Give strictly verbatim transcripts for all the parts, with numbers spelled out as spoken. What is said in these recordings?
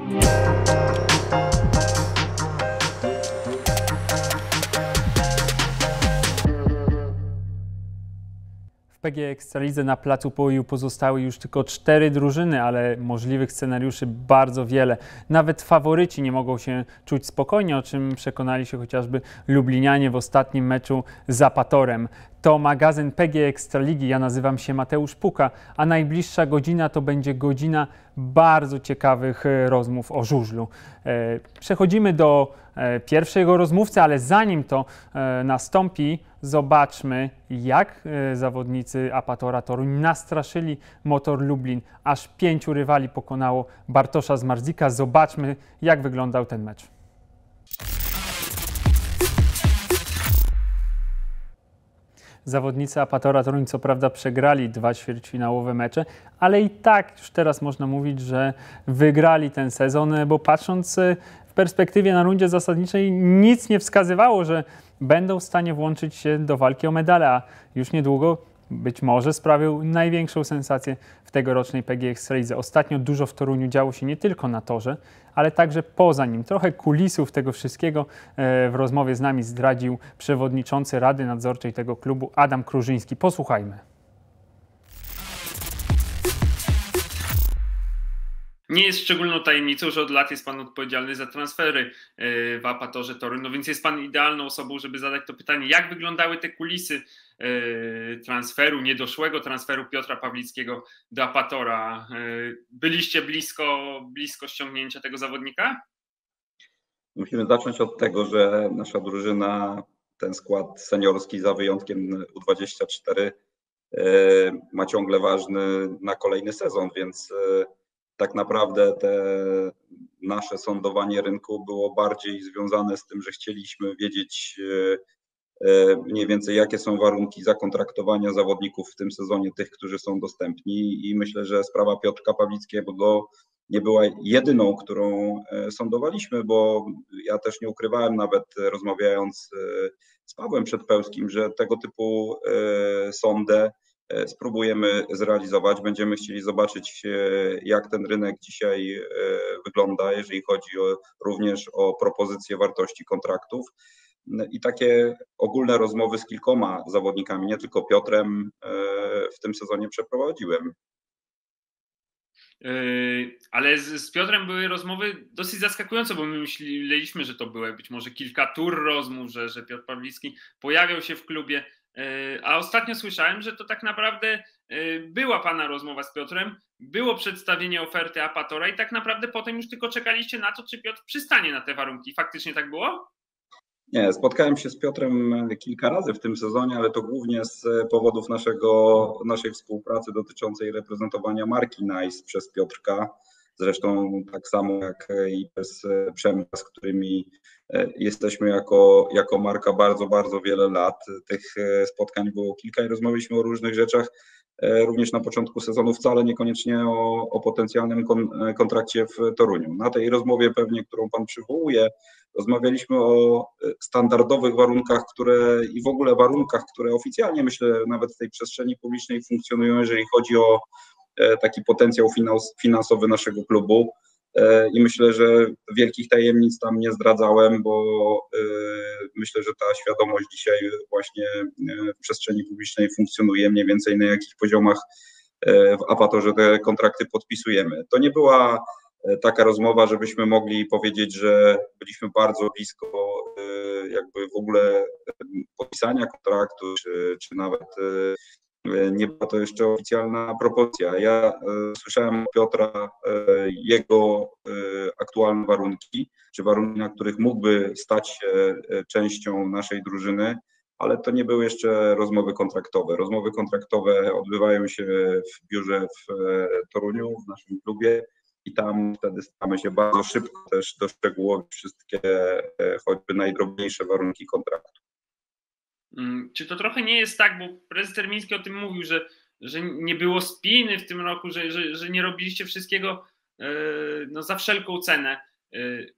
W P G E Ekstralidze na placu połoju pozostały już tylko cztery drużyny, ale możliwych scenariuszy bardzo wiele. Nawet faworyci nie mogą się czuć spokojnie, o czym przekonali się chociażby lublinianie w ostatnim meczu z Apatorem. To magazyn P G E Ekstraligi, ja nazywam się Mateusz Puka, a najbliższa godzina to będzie godzina bardzo ciekawych rozmów o żużlu. Przechodzimy do pierwszego rozmówcy, ale zanim to nastąpi, zobaczmy, jak zawodnicy Apatora Toruń nastraszyli Motor Lublin. Aż pięciu rywali pokonało Bartosza Zmarzlika. Zobaczmy, jak wyglądał ten mecz. Zawodnicy Apatora Toruń co prawda przegrali dwa ćwierćfinałowe mecze, ale i tak już teraz można mówić, że wygrali ten sezon, bo patrząc w perspektywie na rundzie zasadniczej nic nie wskazywało, że będą w stanie włączyć się do walki o medale, a już niedługo być może sprawił największą sensację w tegorocznej P G E Ekstralidze. Ostatnio dużo w Toruniu działo się nie tylko na torze, ale także poza nim. Trochę kulisów tego wszystkiego w rozmowie z nami zdradził przewodniczący Rady Nadzorczej tego klubu Adam Krużyński. Posłuchajmy. Nie jest szczególną tajemnicą, że od lat jest Pan odpowiedzialny za transfery w Apatorze Toruń, no więc jest Pan idealną osobą, żeby zadać to pytanie. Jak wyglądały te kulisy transferu, niedoszłego transferu Piotra Pawlickiego do Apatora? Byliście blisko, blisko ściągnięcia tego zawodnika? Musimy zacząć od tego, że nasza drużyna, ten skład seniorski za wyjątkiem U dwadzieścia cztery ma ciągle ważny na kolejny sezon, więc tak naprawdę te nasze sądowanie rynku było bardziej związane z tym, że chcieliśmy wiedzieć mniej więcej, jakie są warunki zakontraktowania zawodników w tym sezonie, tych, którzy są dostępni, i myślę, że sprawa Piotrka Pawlickiego nie była jedyną, którą sądowaliśmy, bo ja też nie ukrywałem, nawet rozmawiając z Pawłem Przedpełskim, że tego typu sondę spróbujemy zrealizować. Będziemy chcieli zobaczyć, jak ten rynek dzisiaj wygląda, jeżeli chodzi o, również o propozycję wartości kontraktów. I takie ogólne rozmowy z kilkoma zawodnikami, nie tylko Piotrem, w tym sezonie przeprowadziłem. Ale z, z Piotrem były rozmowy dosyć zaskakujące, bo my myśleliśmy, że to były być może kilka tur rozmów, że, że Piotr Pawlicki pojawiał się w klubie. A ostatnio słyszałem, że to tak naprawdę była Pana rozmowa z Piotrem, było przedstawienie oferty Apatora i tak naprawdę potem już tylko czekaliście na to, czy Piotr przystanie na te warunki. Faktycznie tak było? Nie, spotkałem się z Piotrem kilka razy w tym sezonie, ale to głównie z powodów naszego, naszej współpracy dotyczącej reprezentowania marki Nice przez Piotrka. Zresztą tak samo jak i przez Przemka, z którymi jesteśmy jako, jako marka bardzo, bardzo wiele lat. Tych spotkań było kilka i rozmawialiśmy o różnych rzeczach, również na początku sezonu, wcale niekoniecznie o, o potencjalnym kon, kontrakcie w Toruniu. Na tej rozmowie pewnie, którą Pan przywołuje, rozmawialiśmy o standardowych warunkach, które i w ogóle warunkach, które oficjalnie, myślę, nawet w tej przestrzeni publicznej funkcjonują, jeżeli chodzi o taki potencjał finansowy naszego klubu, i myślę, że wielkich tajemnic tam nie zdradzałem, bo myślę, że ta świadomość dzisiaj właśnie w przestrzeni publicznej funkcjonuje, mniej więcej na jakich poziomach w Apatorze te kontrakty podpisujemy. To nie była taka rozmowa, żebyśmy mogli powiedzieć, że byliśmy bardzo blisko jakby w ogóle podpisania kontraktu, czy, czy nawet nie była to jeszcze oficjalna propozycja. Ja e, słyszałem od Piotra e, jego e, aktualne warunki, czy warunki, na których mógłby stać się e, częścią naszej drużyny, ale to nie były jeszcze rozmowy kontraktowe. Rozmowy kontraktowe odbywają się w biurze w e, Toruniu, w naszym klubie, i tam wtedy staramy się bardzo szybko też doszczegółowić wszystkie e, choćby najdrobniejsze warunki kontraktu. Czy to trochę nie jest tak, bo prezes Termiński o tym mówił, że, że nie było spiny w tym roku, że, że, że nie robiliście wszystkiego no, za wszelką cenę.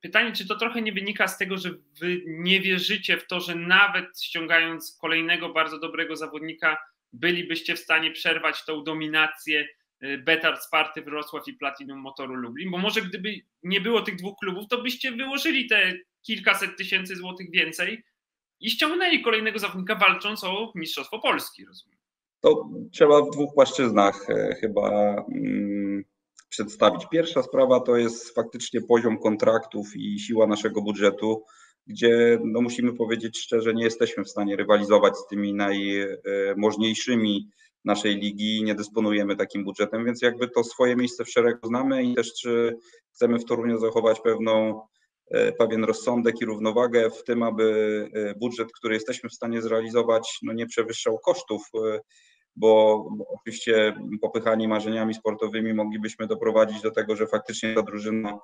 Pytanie, czy to trochę nie wynika z tego, że wy nie wierzycie w to, że nawet ściągając kolejnego bardzo dobrego zawodnika bylibyście w stanie przerwać tą dominację Betard Sparty Wrocław i Platinum Motoru Lublin, bo może gdyby nie było tych dwóch klubów, to byście wyłożyli te kilkaset tysięcy złotych więcej i ściągnęli kolejnego zawodnika walcząc o Mistrzostwo Polski, rozumiem. To trzeba w dwóch płaszczyznach chyba hmm, przedstawić. Pierwsza sprawa to jest faktycznie poziom kontraktów i siła naszego budżetu, gdzie no, musimy powiedzieć szczerze, nie jesteśmy w stanie rywalizować z tymi najmożniejszymi naszej ligi, nie dysponujemy takim budżetem, więc jakby to swoje miejsce w szeregu znamy i też czy chcemy w Toruniu zachować pewną, pewien rozsądek i równowagę w tym, aby budżet, który jesteśmy w stanie zrealizować, no nie przewyższał kosztów, bo oczywiście popychani marzeniami sportowymi moglibyśmy doprowadzić do tego, że faktycznie ta drużyna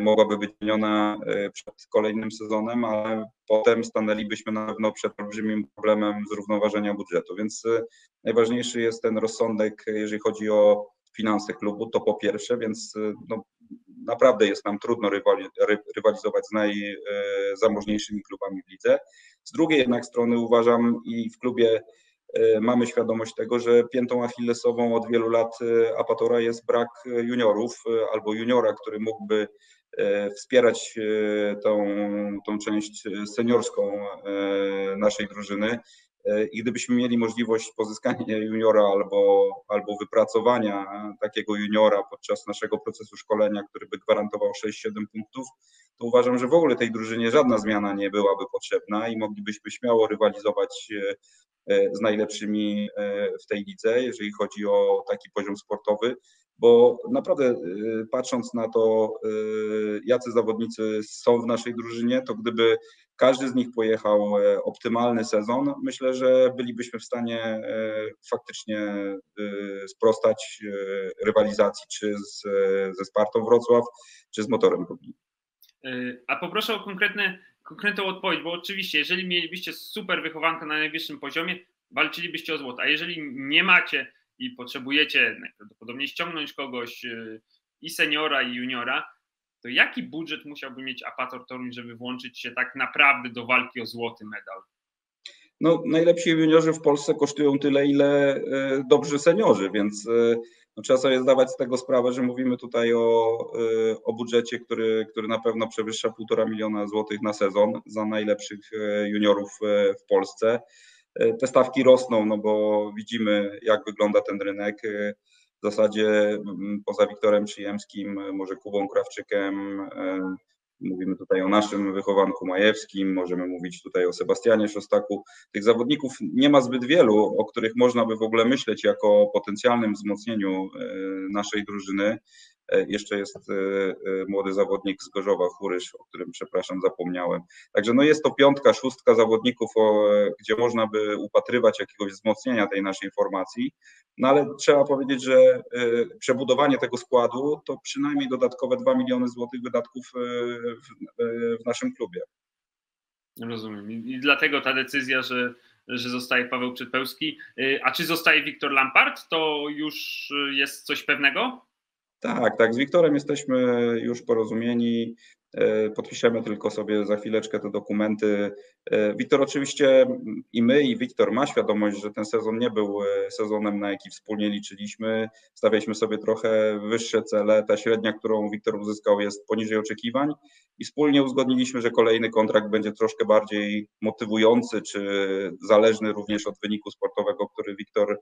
mogłaby być zmieniona przed kolejnym sezonem, ale potem stanęlibyśmy na pewno przed olbrzymim problemem zrównoważenia budżetu, więc najważniejszy jest ten rozsądek, jeżeli chodzi o finanse klubu, to po pierwsze, więc no, naprawdę jest nam trudno rywalizować z najzamożniejszymi klubami w lidze. Z drugiej jednak strony uważam i w klubie mamy świadomość tego, że piętą achillesową od wielu lat Apatora jest brak juniorów albo juniora, który mógłby wspierać tą, tą część seniorską naszej drużyny. I gdybyśmy mieli możliwość pozyskania juniora albo, albo wypracowania takiego juniora podczas naszego procesu szkolenia, który by gwarantował sześć siedem punktów, to uważam, że w ogóle tej drużynie żadna zmiana nie byłaby potrzebna i moglibyśmy śmiało rywalizować z najlepszymi w tej lidze, jeżeli chodzi o taki poziom sportowy, bo naprawdę patrząc na to, jacy zawodnicy są w naszej drużynie, to gdyby każdy z nich pojechał optymalny sezon, myślę, że bylibyśmy w stanie faktycznie sprostać rywalizacji czy z, ze Spartą Wrocław, czy z Motorem Lublin. A poproszę o konkretne, konkretną odpowiedź, bo oczywiście, jeżeli mielibyście super wychowankę na najwyższym poziomie, walczylibyście o złoto, a jeżeli nie macie i potrzebujecie najprawdopodobniej ściągnąć kogoś i seniora, i juniora, to jaki budżet musiałby mieć Apator Toruń, żeby włączyć się tak naprawdę do walki o złoty medal? No, najlepsi juniorzy w Polsce kosztują tyle, ile dobrzy seniorzy, więc no, trzeba sobie zdawać z tego sprawę, że mówimy tutaj o, o budżecie, który, który na pewno przewyższa półtora miliona złotych na sezon za najlepszych juniorów w Polsce. Te stawki rosną, no bo widzimy, jak wygląda ten rynek. W zasadzie poza Wiktorem Przyjemskim, może Kubą Krawczykiem, mówimy tutaj o naszym wychowanku Majewskim, możemy mówić tutaj o Sebastianie Szostaku. Tych zawodników nie ma zbyt wielu, o których można by w ogóle myśleć jako o potencjalnym wzmocnieniu naszej drużyny. Jeszcze jest młody zawodnik z Gorzowa, Furysz, o którym, przepraszam, zapomniałem. Także no jest to piątka, szóstka zawodników, gdzie można by upatrywać jakiegoś wzmocnienia tej naszej formacji, no ale trzeba powiedzieć, że przebudowanie tego składu to przynajmniej dodatkowe dwa miliony złotych wydatków w, w naszym klubie. Rozumiem. I dlatego ta decyzja, że że zostaje Paweł Przedpełski. A czy zostaje Wiktor Lampart? To już jest coś pewnego? Tak, tak. Z Wiktorem jesteśmy już porozumieni. Podpiszemy tylko sobie za chwileczkę te dokumenty. Wiktor oczywiście i my, i Wiktor ma świadomość, że ten sezon nie był sezonem, na jaki wspólnie liczyliśmy. Stawialiśmy sobie trochę wyższe cele. Ta średnia, którą Wiktor uzyskał, jest poniżej oczekiwań i wspólnie uzgodniliśmy, że kolejny kontrakt będzie troszkę bardziej motywujący, czy zależny również od wyniku sportowego, który Wiktor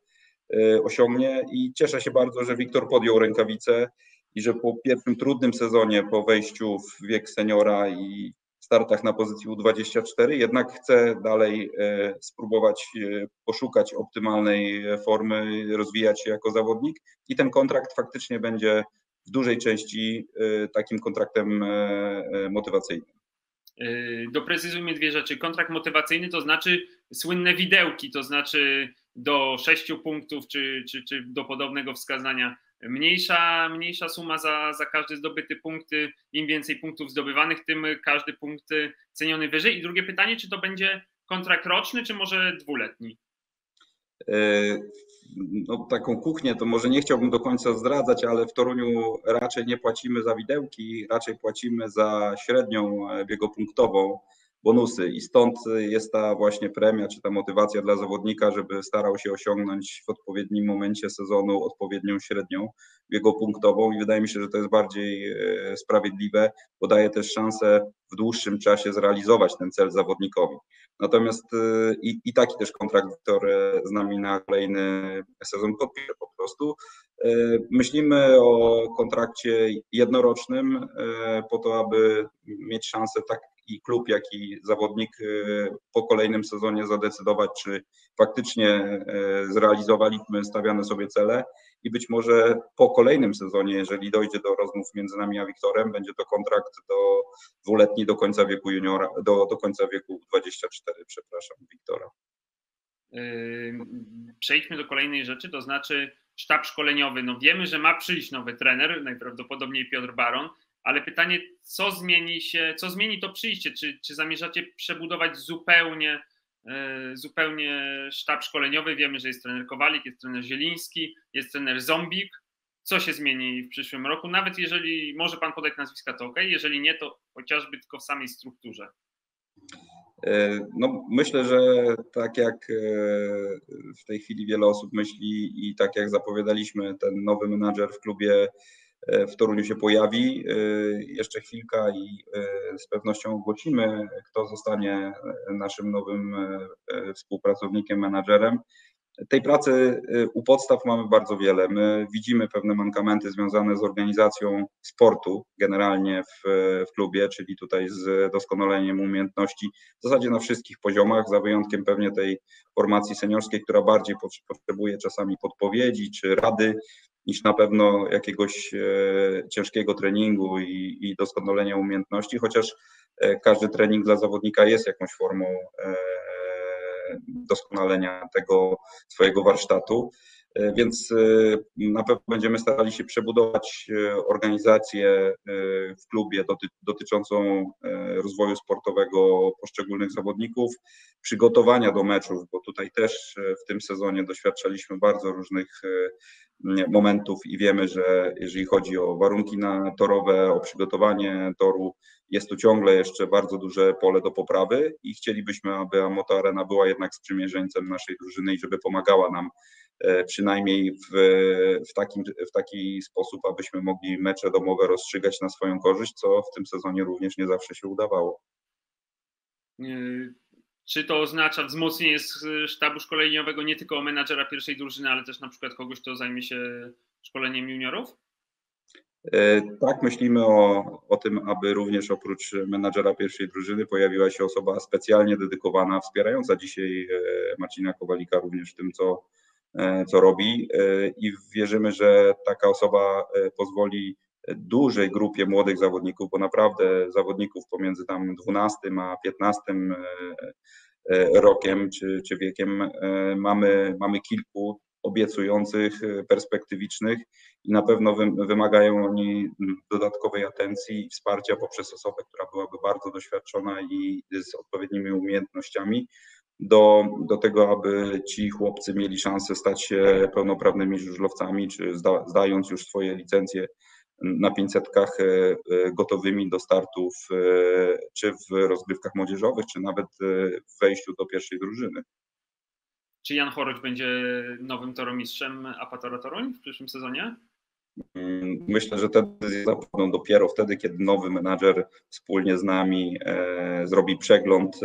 osiągnie. I cieszę się bardzo, że Wiktor podjął rękawicę i że po pierwszym trudnym sezonie, po wejściu w wiek seniora i startach na pozycji U dwadzieścia cztery, jednak chce dalej spróbować poszukać optymalnej formy, rozwijać się jako zawodnik i ten kontrakt faktycznie będzie w dużej części takim kontraktem motywacyjnym. Doprecyzujmy dwie rzeczy. Kontrakt motywacyjny to znaczy słynne widełki, to znaczy do sześciu punktów czy, czy, czy do podobnego wskazania. Mniejsza, mniejsza suma za, za każdy zdobyty punkt, im więcej punktów zdobywanych, tym każdy punkt ceniony wyżej. I drugie pytanie, czy to będzie kontrakt roczny, czy może dwuletni? No, taką kuchnię to może nie chciałbym do końca zdradzać, ale w Toruniu raczej nie płacimy za widełki, raczej płacimy za średnią biegopunktową, bonusy i stąd jest ta właśnie premia czy ta motywacja dla zawodnika, żeby starał się osiągnąć w odpowiednim momencie sezonu odpowiednią średnią jego punktową i wydaje mi się, że to jest bardziej sprawiedliwe, bo daje też szansę w dłuższym czasie zrealizować ten cel zawodnikowi. Natomiast i, i taki też kontrakt Wiktor z nami na kolejny sezon podpisze po prostu. Myślimy o kontrakcie jednorocznym po to, aby mieć szansę tak i klub, jak i zawodnik po kolejnym sezonie zadecydować, czy faktycznie zrealizowaliśmy stawiane sobie cele i być może po kolejnym sezonie, jeżeli dojdzie do rozmów między nami a Wiktorem, będzie to kontrakt do dwuletni do końca wieku juniora, do, do końca wieku dwudziestego czwartego, przepraszam, Wiktora. Przejdźmy do kolejnej rzeczy, to znaczy sztab szkoleniowy. No wiemy, że ma przyjść nowy trener, najprawdopodobniej Piotr Baron, ale pytanie, co zmieni się, co zmieni to przyjście? Czy, czy zamierzacie przebudować zupełnie, zupełnie sztab szkoleniowy? Wiemy, że jest trener Kowalik, jest trener Zieliński, jest trener Zombik. Co się zmieni w przyszłym roku? Nawet jeżeli może Pan podać nazwiska, to ok, jeżeli nie, to chociażby tylko w samej strukturze. No, myślę, że tak jak w tej chwili wiele osób myśli i tak jak zapowiadaliśmy, ten nowy menadżer w klubie w Toruniu się pojawi. Jeszcze chwilka i z pewnością ogłosimy, kto zostanie naszym nowym współpracownikiem, menadżerem. Tej pracy u podstaw mamy bardzo wiele. My widzimy pewne mankamenty związane z organizacją sportu generalnie w, w klubie, czyli tutaj z doskonaleniem umiejętności w zasadzie na wszystkich poziomach, za wyjątkiem pewnie tej formacji seniorskiej, która bardziej potrzebuje czasami podpowiedzi czy rady niż na pewno jakiegoś ciężkiego treningu i, i doskonalenia umiejętności, chociaż każdy trening dla zawodnika jest jakąś formą doskonalenia tego swojego warsztatu, więc na pewno będziemy starali się przebudować organizację w klubie dotyczącą rozwoju sportowego poszczególnych zawodników, przygotowania do meczów, bo tutaj też w tym sezonie doświadczaliśmy bardzo różnych momentów i wiemy, że jeżeli chodzi o warunki torowe, o przygotowanie toru, jest tu ciągle jeszcze bardzo duże pole do poprawy i chcielibyśmy, aby Motoarena była jednak sprzymierzeńcem naszej drużyny i żeby pomagała nam przynajmniej w, w, takim, w taki sposób, abyśmy mogli mecze domowe rozstrzygać na swoją korzyść, co w tym sezonie również nie zawsze się udawało. Czy to oznacza wzmocnienie sztabu szkoleniowego nie tylko menadżera pierwszej drużyny, ale też na przykład kogoś, kto zajmie się szkoleniem juniorów? Tak, myślimy o, o tym, aby również oprócz menadżera pierwszej drużyny pojawiła się osoba specjalnie dedykowana, wspierająca dzisiaj Marcina Kowalika również w tym, co, co robi i wierzymy, że taka osoba pozwoli dużej grupie młodych zawodników, bo naprawdę zawodników pomiędzy tam dwunastym a piętnastym rokiem czy, czy wiekiem mamy, mamy kilku obiecujących, perspektywicznych i na pewno wymagają oni dodatkowej atencji i wsparcia poprzez osobę, która byłaby bardzo doświadczona i z odpowiednimi umiejętnościami do, do tego, aby ci chłopcy mieli szansę stać się pełnoprawnymi żużlowcami, czy zda, zdając już swoje licencje na pięćsetkach gotowymi do startów, czy w rozgrywkach młodzieżowych, czy nawet w wejściu do pierwszej drużyny. Czy Jan Choroć będzie nowym tormistrzem Apatora Toruń w przyszłym sezonie? Myślę, że te decyzje zapadną dopiero wtedy, kiedy nowy menadżer wspólnie z nami e, zrobi przegląd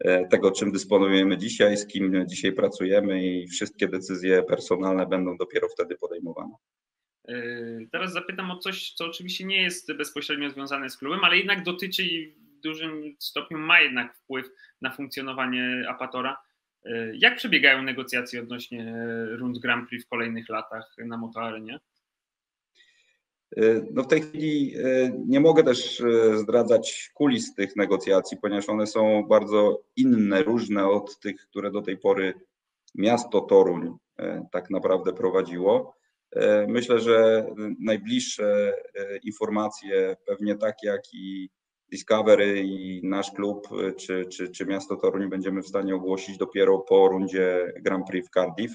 e, tego, czym dysponujemy dzisiaj, z kim dzisiaj pracujemy i wszystkie decyzje personalne będą dopiero wtedy podejmowane. Teraz zapytam o coś, co oczywiście nie jest bezpośrednio związane z klubem, ale jednak dotyczy i w dużym stopniu ma jednak wpływ na funkcjonowanie Apatora. Jak przebiegają negocjacje odnośnie rund Grand Prix w kolejnych latach na Motoarenie? No w tej chwili nie mogę też zdradzać kulis tych negocjacji, ponieważ one są bardzo inne, różne od tych, które do tej pory miasto Toruń tak naprawdę prowadziło. Myślę, że najbliższe informacje, pewnie tak jak i Discovery i nasz klub, czy, czy, czy miasto Toruń będziemy w stanie ogłosić dopiero po rundzie Grand Prix w Cardiff.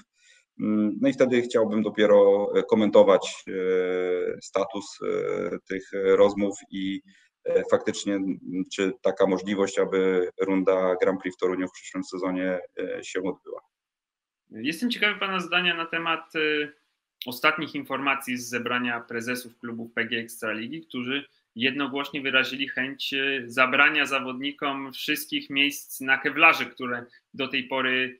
No i wtedy chciałbym dopiero komentować status tych rozmów i faktycznie czy taka możliwość, aby runda Grand Prix w Toruniu w przyszłym sezonie się odbyła. Jestem ciekawy Pana zdania na temat ostatnich informacji z zebrania prezesów klubów P G Ekstra Ligi, którzy jednogłośnie wyrazili chęć zabrania zawodnikom wszystkich miejsc na kewlarze, które do tej pory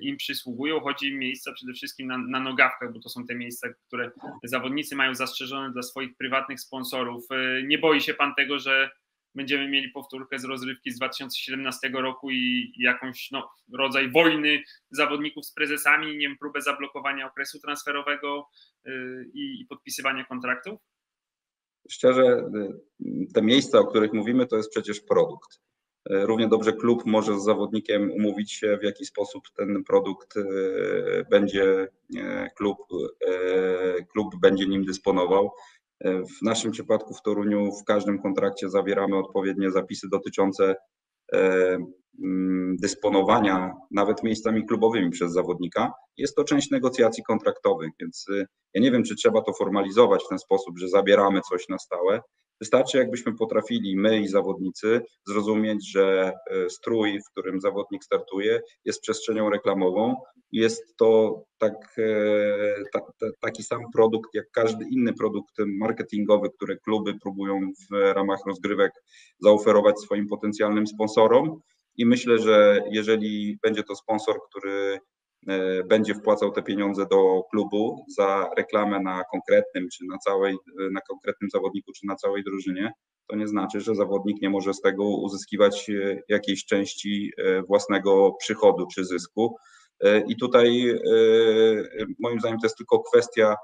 im przysługują. Chodzi o miejsca przede wszystkim na, na nogawkach, bo to są te miejsca, które zawodnicy mają zastrzeżone dla swoich prywatnych sponsorów. Nie boi się Pan tego, że będziemy mieli powtórkę z rozrywki z dwa tysiące siedemnastego roku i jakąś no, rodzaj wojny zawodników z prezesami, nie wiem, próbę zablokowania okresu transferowego i, i podpisywania kontraktów? Szczerze, te miejsca, o których mówimy, to jest przecież produkt. Równie dobrze klub może z zawodnikiem umówić się, w jaki sposób ten produkt będzie, klub, klub będzie nim dysponował. W naszym przypadku w Toruniu w każdym kontrakcie zawieramy odpowiednie zapisy dotyczące dysponowania nawet miejscami klubowymi przez zawodnika. Jest to część negocjacji kontraktowych, więc ja nie wiem, czy trzeba to formalizować w ten sposób, że zabieramy coś na stałe. Wystarczy, jakbyśmy potrafili my i zawodnicy zrozumieć, że strój, w którym zawodnik startuje, jest przestrzenią reklamową. Jest to tak, ta, ta, taki sam produkt, jak każdy inny produkt marketingowy, który kluby próbują w ramach rozgrywek zaoferować swoim potencjalnym sponsorom. I myślę, że jeżeli będzie to sponsor, który będzie wpłacał te pieniądze do klubu za reklamę na konkretnym czy na całej, na konkretnym zawodniku czy na całej drużynie, to nie znaczy, że zawodnik nie może z tego uzyskiwać jakiejś części własnego przychodu czy zysku. I tutaj moim zdaniem to jest tylko kwestia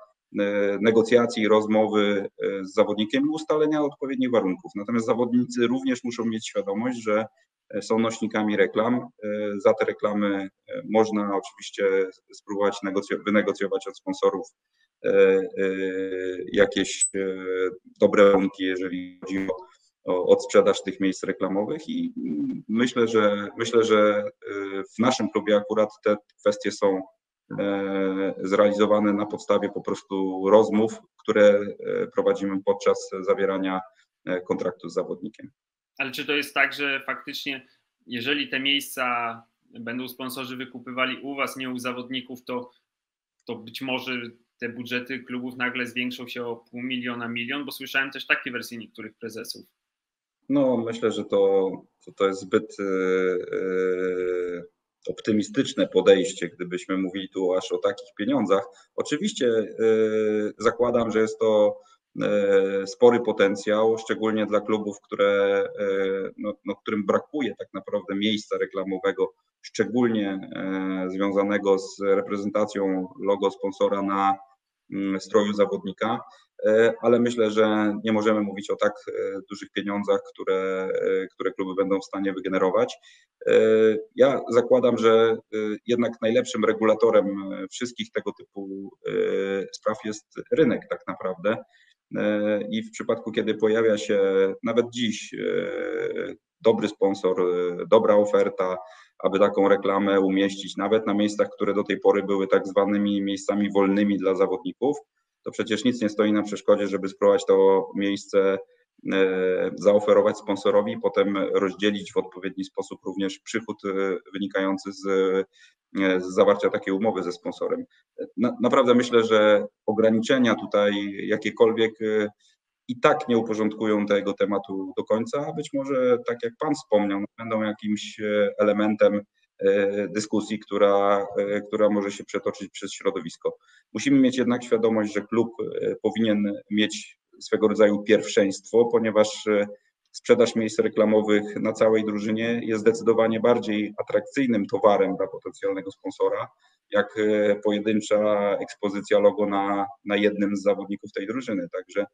negocjacji, rozmowy z zawodnikiem, ustalenia odpowiednich warunków. Natomiast zawodnicy również muszą mieć świadomość, że są nośnikami reklam. Za te reklamy można oczywiście spróbować wynegocjować od sponsorów jakieś dobre warunki, jeżeli chodzi o odsprzedaż tych miejsc reklamowych, i myślę, że myślę, że w naszym klubie akurat te kwestie są zrealizowane na podstawie po prostu rozmów, które prowadzimy podczas zawierania kontraktu z zawodnikiem. Ale czy to jest tak, że faktycznie jeżeli te miejsca będą sponsorzy wykupywali u Was, nie u zawodników, to, to być może te budżety klubów nagle zwiększą się o pół miliona, milion, bo słyszałem też takie wersje niektórych prezesów. No myślę, że to, to, to jest zbyt yy, optymistyczne podejście, gdybyśmy mówili tu aż o takich pieniądzach. Oczywiście yy, zakładam, że jest to spory potencjał, szczególnie dla klubów, które, no, no, którym brakuje tak naprawdę miejsca reklamowego, szczególnie związanego z reprezentacją logo sponsora na stroju zawodnika, ale myślę, że nie możemy mówić o tak dużych pieniądzach, które, które kluby będą w stanie wygenerować. Ja zakładam, że jednak najlepszym regulatorem wszystkich tego typu spraw jest rynek tak naprawdę. I w przypadku, kiedy pojawia się nawet dziś dobry sponsor, dobra oferta, aby taką reklamę umieścić nawet na miejscach, które do tej pory były tak zwanymi miejscami wolnymi dla zawodników, to przecież nic nie stoi na przeszkodzie, żeby spróbować to miejsce zaoferować sponsorowi i potem rozdzielić w odpowiedni sposób również przychód wynikający z, z zawarcia takiej umowy ze sponsorem. Na, naprawdę myślę, że ograniczenia tutaj jakiekolwiek i tak nie uporządkują tego tematu do końca, a być może, tak jak Pan wspomniał, będą jakimś elementem dyskusji, która, która może się przetoczyć przez środowisko. Musimy mieć jednak świadomość, że klub powinien mieć swego rodzaju pierwszeństwo, ponieważ sprzedaż miejsc reklamowych na całej drużynie jest zdecydowanie bardziej atrakcyjnym towarem dla potencjalnego sponsora, jak pojedyncza ekspozycja logo na, na jednym z zawodników tej drużyny. Także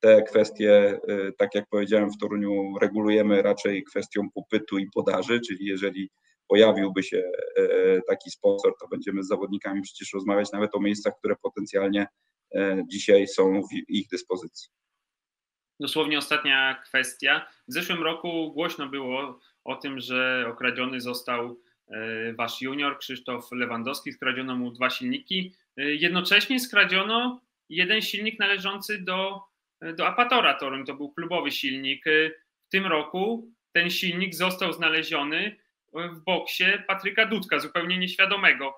te kwestie, tak jak powiedziałem, w Toruniu regulujemy raczej kwestią popytu i podaży, czyli jeżeli pojawiłby się taki sponsor, to będziemy z zawodnikami przecież rozmawiać nawet o miejscach, które potencjalnie dzisiaj są w ich dyspozycji. Dosłownie ostatnia kwestia. W zeszłym roku głośno było o tym, że okradziony został Wasz junior Krzysztof Lewandowski, skradziono mu dwa silniki. Jednocześnie skradziono jeden silnik należący do do Apatora Toruń, to był klubowy silnik. W tym roku ten silnik został znaleziony w boksie Patryka Dudka, zupełnie nieświadomego.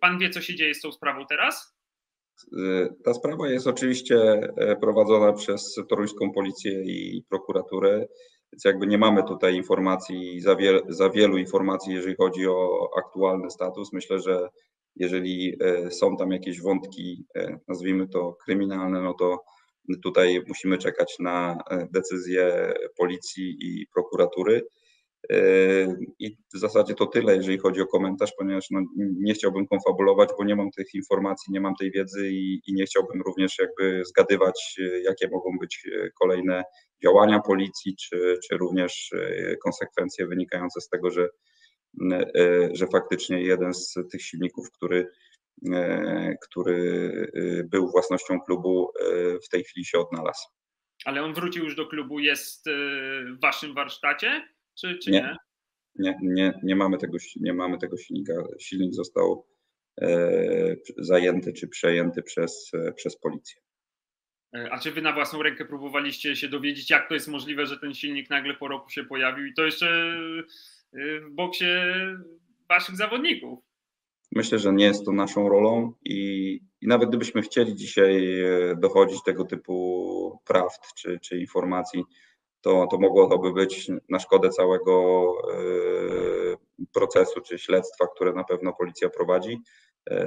Pan wie, co się dzieje z tą sprawą teraz? Ta sprawa jest oczywiście prowadzona przez toruńską policję i prokuraturę, więc jakby nie mamy tutaj informacji, za, wiel, za wielu informacji, jeżeli chodzi o aktualny status. Myślę, że jeżeli są tam jakieś wątki, nazwijmy to kryminalne, no to tutaj musimy czekać na decyzję policji i prokuratury. I w zasadzie to tyle, jeżeli chodzi o komentarz, ponieważ no, nie chciałbym konfabulować, bo nie mam tych informacji, nie mam tej wiedzy i, i nie chciałbym również jakby zgadywać, jakie mogą być kolejne działania policji, czy, czy również konsekwencje wynikające z tego, że, że faktycznie jeden z tych silników, który, który był własnością klubu, w tej chwili się odnalazł. Ale on wrócił już do klubu, jest w waszym warsztacie? Czy, czy nie? Nie, nie, nie mamy tego, nie mamy tego silnika. Silnik został e, zajęty czy przejęty przez, e, przez policję. A czy wy na własną rękę próbowaliście się dowiedzieć, jak to jest możliwe, że ten silnik nagle po roku się pojawił i to jeszcze w boksie waszych zawodników? Myślę, że nie jest to naszą rolą i, i nawet gdybyśmy chcieli dzisiaj dochodzić tego typu prawd czy, czy informacji, To, to mogło to by być na szkodę całego procesu czy śledztwa, które na pewno policja prowadzi.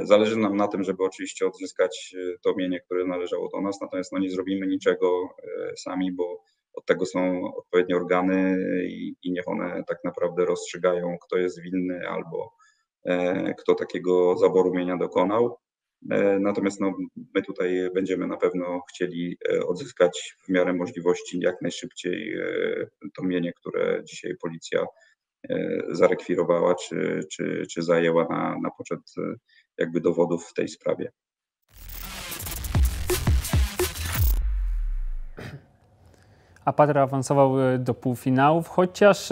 Zależy nam na tym, żeby oczywiście odzyskać to mienie, które należało do nas, natomiast no nie zrobimy niczego sami, bo od tego są odpowiednie organy i, i niech one tak naprawdę rozstrzygają, kto jest winny albo kto takiego zaboru mienia dokonał. Natomiast no, my tutaj będziemy na pewno chcieli odzyskać w miarę możliwości jak najszybciej to mienie, które dzisiaj policja zarekwirowała czy, czy, czy zajęła na, na poczet jakby dowodów w tej sprawie. Apator awansował do półfinałów, chociaż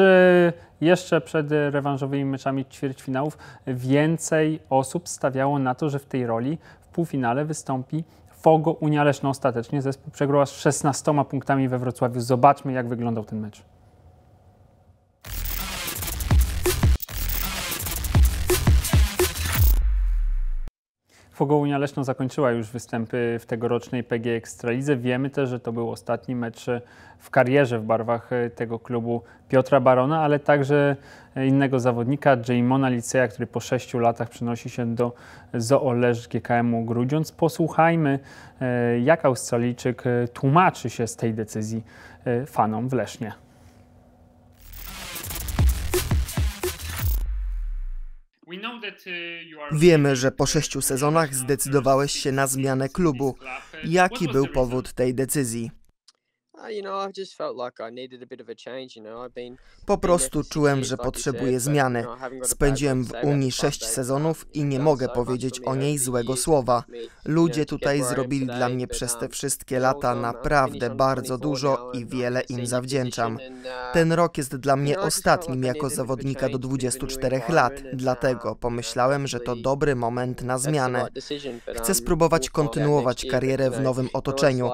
jeszcze przed rewanżowymi meczami ćwierćfinałów więcej osób stawiało na to, że w tej roli w półfinale wystąpi Fogo Unia Leszno. Ostatecznie zespół przegrał aż szesnastoma punktami we Wrocławiu. Zobaczmy, jak wyglądał ten mecz. Fogo Unia Leszno zakończyła już występy w tegorocznej P G E Ekstralidze. Wiemy też, że to był ostatni mecz w karierze w barwach tego klubu Piotra Barona, ale także innego zawodnika, Jaimona Lidseya, który po sześciu latach przenosi się do Zoo Leż G K M Grudziądz. Posłuchajmy, jak Australijczyk tłumaczy się z tej decyzji fanom w Lesznie. Wiemy, że po sześciu sezonach zdecydowałeś się na zmianę klubu. Jaki był powód tej decyzji? Po prostu czułem, że potrzebuję zmiany. Spędziłem w Unii sześć sezonów i nie mogę powiedzieć o niej złego słowa. Ludzie tutaj zrobili dla mnie przez te wszystkie lata naprawdę bardzo dużo i wiele im zawdzięczam. Ten rok jest dla mnie ostatnim jako zawodnika do dwudziestu czterech lat, dlatego pomyślałem, że to dobry moment na zmianę. Chcę spróbować kontynuować karierę w nowym otoczeniu.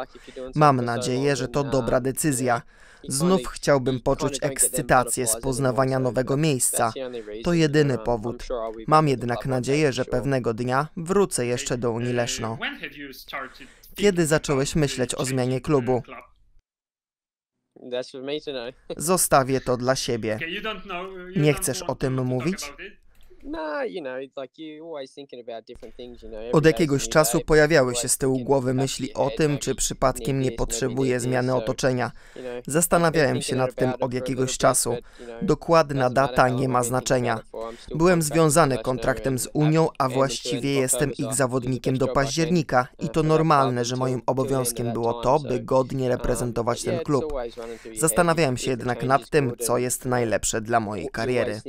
Mam nadzieję, że to dobra decyzja. Znów chciałbym poczuć ekscytację z poznawania nowego miejsca. To jedyny powód. Mam jednak nadzieję, że pewnego dnia wrócę jeszcze do Unii Leszno. Kiedy zacząłeś myśleć o zmianie klubu? Zostawię to dla siebie. Nie chcesz o tym mówić? Od jakiegoś czasu pojawiały się z tyłu głowy myśli o tym, czy przypadkiem nie potrzebuję zmiany otoczenia. Zastanawiałem się nad tym od jakiegoś czasu. Dokładna data nie ma znaczenia. Byłem związany kontraktem z Unią, a właściwie jestem ich zawodnikiem do października i to normalne, że moim obowiązkiem było to, by godnie reprezentować ten klub. Zastanawiałem się jednak nad tym, co jest najlepsze dla mojej kariery.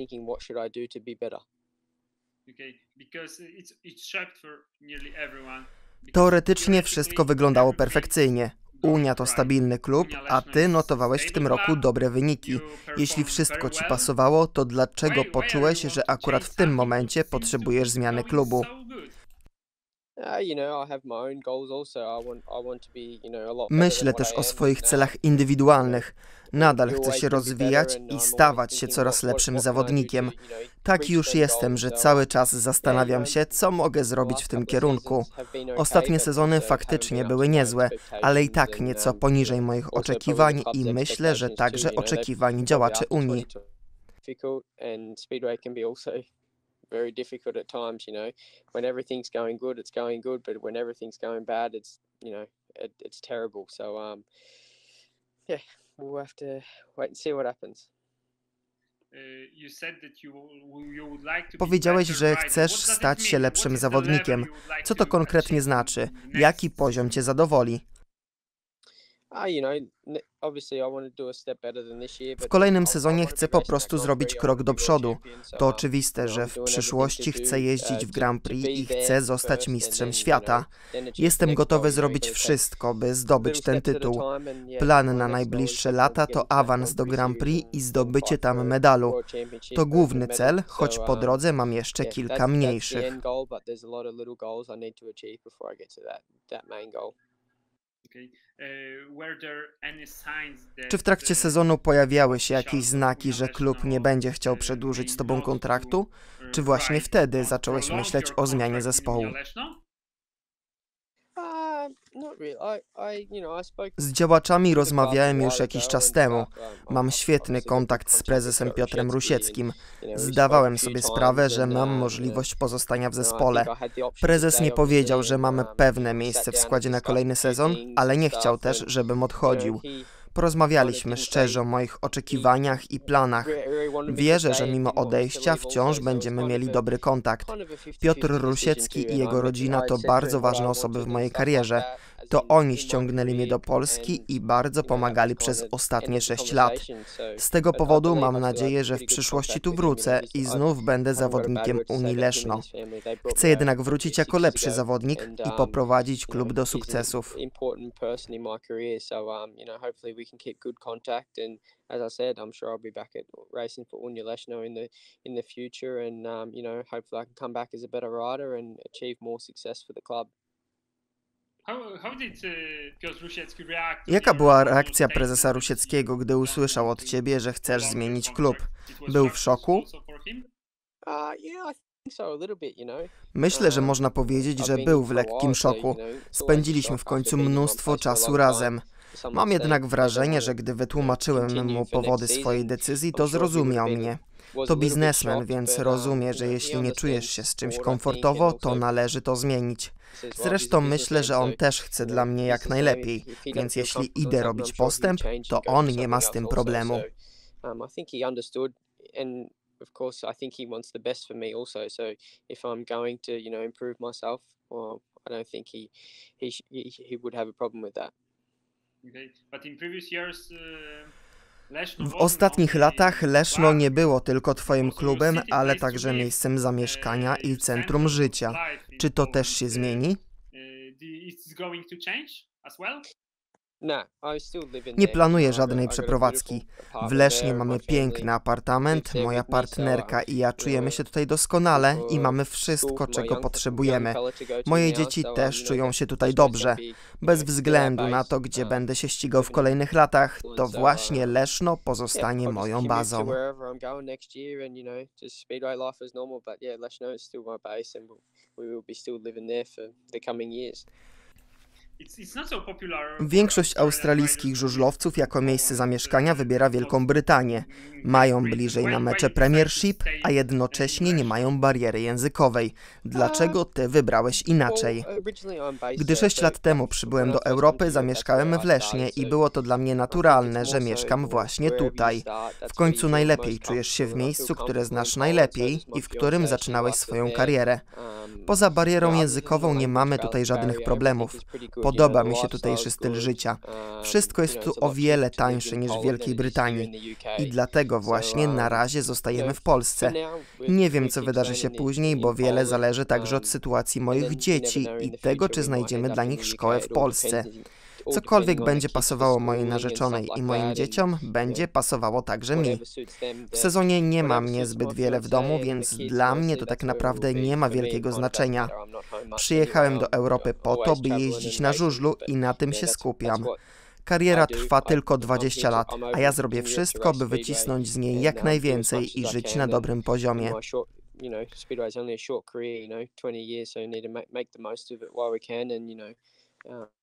Teoretycznie wszystko wyglądało perfekcyjnie. Unia to stabilny klub, a ty notowałeś w tym roku dobre wyniki. Jeśli wszystko ci pasowało, to dlaczego poczułeś, że akurat w tym momencie potrzebujesz zmiany klubu? Myślę też o swoich celach indywidualnych. Nadal chcę się rozwijać i stawać się coraz lepszym zawodnikiem. Tak już jestem, że cały czas zastanawiam się, co mogę zrobić w tym kierunku. Ostatnie sezony faktycznie były niezłe, ale i tak nieco poniżej moich oczekiwań i myślę, że także oczekiwań działaczy Unii. Very difficult at times, you know. When everything's going good, it's going good, but when everything's going bad, it's, you know, it, it's terrible. So, um, yeah, we'll have to wait and see what happens. Powiedziałeś, że chcesz stać się lepszym zawodnikiem. Co to konkretnie znaczy? Jaki poziom cię zadowoli? W kolejnym sezonie chcę po prostu zrobić krok do przodu. To oczywiste, że w przyszłości chcę jeździć w Grand Prix i chcę zostać mistrzem świata. Jestem gotowy zrobić wszystko, by zdobyć ten tytuł. Plan na najbliższe lata to awans do Grand Prix i zdobycie tam medalu. To główny cel, choć po drodze mam jeszcze kilka mniejszych. Czy w trakcie sezonu pojawiały się jakieś znaki, że klub nie będzie chciał przedłużyć z tobą kontraktu? Czy właśnie wtedy zacząłeś myśleć o zmianie zespołu? Z działaczami rozmawiałem już jakiś czas temu. Mam świetny kontakt z prezesem Piotrem Rusieckim. Zdawałem sobie sprawę, że mam możliwość pozostania w zespole. Prezes nie powiedział, że mamy pewne miejsce w składzie na kolejny sezon, ale nie chciał też, żebym odchodził. Porozmawialiśmy szczerze o moich oczekiwaniach i planach. Wierzę, że mimo odejścia wciąż będziemy mieli dobry kontakt. Piotr Rusiecki i jego rodzina to bardzo ważne osoby w mojej karierze. To oni ściągnęli mnie do Polski i bardzo pomagali przez ostatnie sześć lat. Z tego powodu mam nadzieję, że w przyszłości tu wrócę i znów będę zawodnikiem Unii Leszno. Chcę jednak wrócić jako lepszy zawodnik i poprowadzić klub do sukcesów. Jaka była reakcja prezesa Rusieckiego, gdy usłyszał od ciebie, że chcesz zmienić klub? Był w szoku? Myślę, że można powiedzieć, że był w lekkim szoku. Spędziliśmy w końcu mnóstwo czasu razem. Mam jednak wrażenie, że gdy wytłumaczyłem mu powody swojej decyzji, to zrozumiał mnie. To biznesmen, więc rozumie, że jeśli nie czujesz się z czymś komfortowo, to należy to zmienić. Zresztą myślę, że on też chce dla mnie jak najlepiej, więc jeśli idę robić postęp, to on nie ma z tym problemu. W ostatnich latach Leszno nie było tylko twoim klubem, ale także miejscem zamieszkania i centrum życia. Czy to też się zmieni? Nie planuję żadnej przeprowadzki. W Lesznie mamy piękny apartament, moja partnerka i ja czujemy się tutaj doskonale i mamy wszystko, czego potrzebujemy. Moje dzieci też czują się tutaj dobrze. Bez względu na to, gdzie będę się ścigał w kolejnych latach, to właśnie Leszno pozostanie moją bazą. Większość australijskich żużlowców jako miejsce zamieszkania wybiera Wielką Brytanię. Mają bliżej na mecze Premiership, a jednocześnie nie mają bariery językowej. Dlaczego ty wybrałeś inaczej? Gdy sześć lat temu przybyłem do Europy, zamieszkałem w Lesznie i było to dla mnie naturalne, że mieszkam właśnie tutaj. W końcu najlepiej czujesz się w miejscu, które znasz najlepiej i w którym zaczynałeś swoją karierę. Poza barierą językową nie mamy tutaj żadnych problemów. Podoba mi się tutejszy styl życia. Wszystko jest tu o wiele tańsze niż w Wielkiej Brytanii i dlatego właśnie na razie zostajemy w Polsce. Nie wiem, co wydarzy się później, bo wiele zależy także od sytuacji moich dzieci i tego, czy znajdziemy dla nich szkołę w Polsce. Cokolwiek będzie pasowało mojej narzeczonej i moim dzieciom, będzie pasowało także mi. W sezonie nie mam mnie zbyt wiele w domu, więc dla mnie to tak naprawdę nie ma wielkiego znaczenia. Przyjechałem do Europy po to, by jeździć na żużlu i na tym się skupiam. Kariera trwa tylko dwadzieścia lat, a ja zrobię wszystko, by wycisnąć z niej jak najwięcej i żyć na dobrym poziomie. You know, speedway's only a short career, you know, twenty years, so we need to make make the most of it while we can. And you know,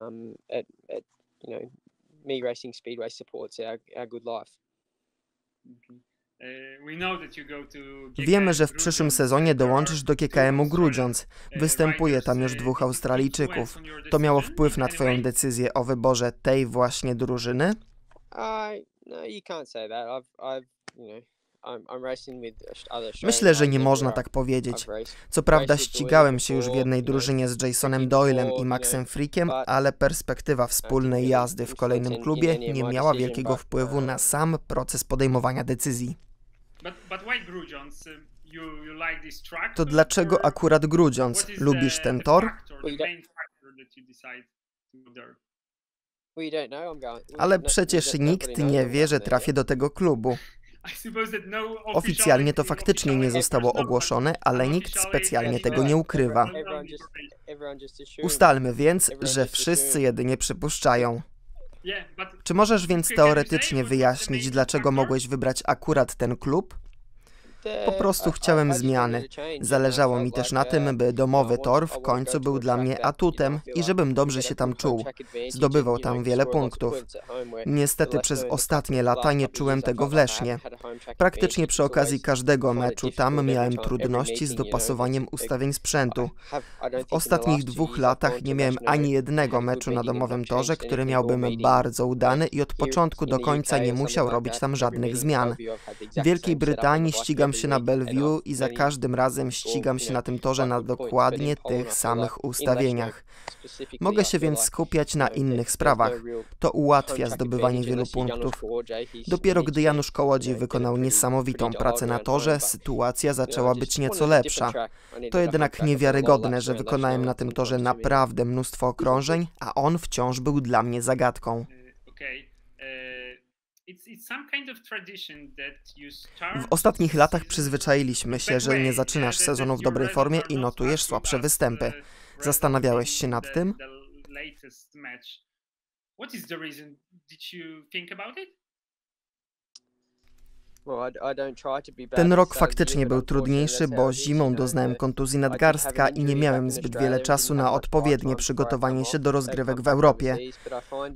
um, at, at you know, me racing speedway supports our our good life. Mm-hmm. Wiemy, że w przyszłym sezonie dołączysz do G K M-u Grudziądz. Występuje tam już dwóch Australijczyków. To miało wpływ na twoją decyzję o wyborze tej właśnie drużyny? Myślę, że nie można tak powiedzieć. Co prawda ścigałem się już w jednej drużynie z Jasonem Doylem i Maxem Frickiem, ale perspektywa wspólnej jazdy w kolejnym klubie nie miała wielkiego wpływu na sam proces podejmowania decyzji. To dlaczego akurat Grudziądz? Lubisz ten tor? Ale przecież nikt nie wie, że trafię do tego klubu. Oficjalnie to faktycznie nie zostało ogłoszone, ale nikt specjalnie tego nie ukrywa. Ustalmy więc, że wszyscy jedynie przypuszczają. Czy możesz więc teoretycznie wyjaśnić, dlaczego mogłeś wybrać akurat ten klub? Po prostu chciałem zmiany. Zależało mi też na tym, by domowy tor w końcu był dla mnie atutem i żebym dobrze się tam czuł. Zdobywał tam wiele punktów. Niestety przez ostatnie lata nie czułem tego w Lesznie. Praktycznie przy okazji każdego meczu tam miałem trudności z dopasowaniem ustawień sprzętu. W ostatnich dwóch latach nie miałem ani jednego meczu na domowym torze, który miałbym bardzo udany i od początku do końca nie musiał robić tam żadnych zmian. W Wielkiej Brytanii ścigam się na Bellevue i za każdym razem ścigam się na tym torze na dokładnie tych samych ustawieniach. Mogę się więc skupiać na innych sprawach. To ułatwia zdobywanie wielu punktów. Dopiero gdy Janusz Kołodziej wykonał niesamowitą pracę na torze, sytuacja zaczęła być nieco lepsza. To jednak niewiarygodne, że wykonałem na tym torze naprawdę mnóstwo okrążeń, a on wciąż był dla mnie zagadką. W ostatnich latach przyzwyczailiśmy się, że nie zaczynasz sezonu w dobrej formie i notujesz słabsze występy. Zastanawiałeś się nad tym? Ten rok faktycznie był trudniejszy, bo zimą doznałem kontuzji nadgarstka i nie miałem zbyt wiele czasu na odpowiednie przygotowanie się do rozgrywek w Europie.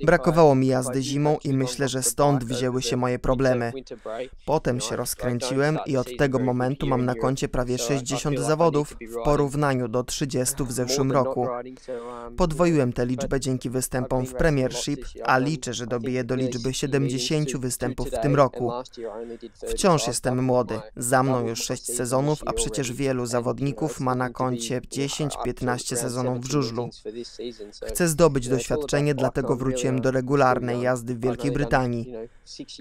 Brakowało mi jazdy zimą i myślę, że stąd wzięły się moje problemy. Potem się rozkręciłem i od tego momentu mam na koncie prawie sześćdziesiąt zawodów w porównaniu do trzydziestu w zeszłym roku. Podwoiłem tę liczbę dzięki występom w Premiership, a liczę, że dobiję do liczby siedemdziesięciu występów w tym roku. Wciąż jestem młody, za mną już sześć sezonów, a przecież wielu zawodników ma na koncie dziesięć-piętnaście sezonów w żużlu. Chcę zdobyć doświadczenie, dlatego wróciłem do regularnej jazdy w Wielkiej Brytanii.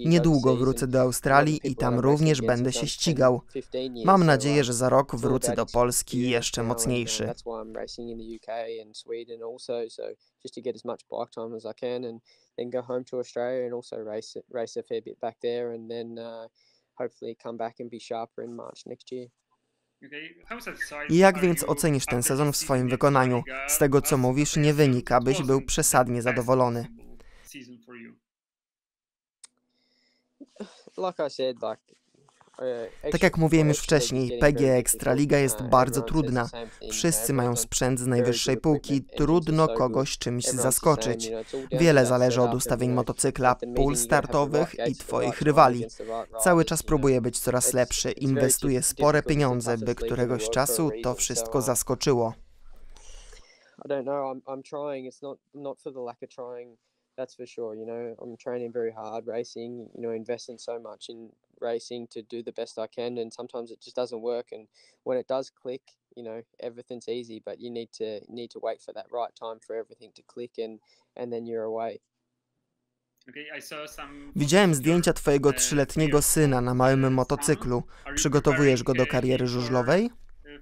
Niedługo wrócę do Australii i tam również będę się ścigał. Mam nadzieję, że za rok wrócę do Polski jeszcze mocniejszy. Then go home to Australia and also race race a fair bit back there, and then uh, hopefully come back and be sharper in March next year. Jak więc ocenisz ten sezon w swoim wykonaniu? Z tego co mówisz, nie wynika, byś był przesadnie zadowolony. Like I said, like. Tak jak mówiłem już wcześniej, P G E Ekstra Liga jest bardzo trudna. Wszyscy mają sprzęt z najwyższej półki, trudno kogoś czymś zaskoczyć. Wiele zależy od ustawień motocykla, pól startowych i twoich rywali. Cały czas próbuję być coraz lepszy, inwestuję spore pieniądze, by któregoś czasu to wszystko zaskoczyło. That's for sure. You know, I'm training very hard, racing, you know, investing so much in racing to do the best I can, and sometimes it just doesn't work, and when it does click, you know, everything's easy, but you need to need to wait for that right time for everything to click, and and then you're away. Widziałem zdjęcia twojego trzyletniego syna na małym motocyklu. Przygotowujesz go do kariery żużlowej?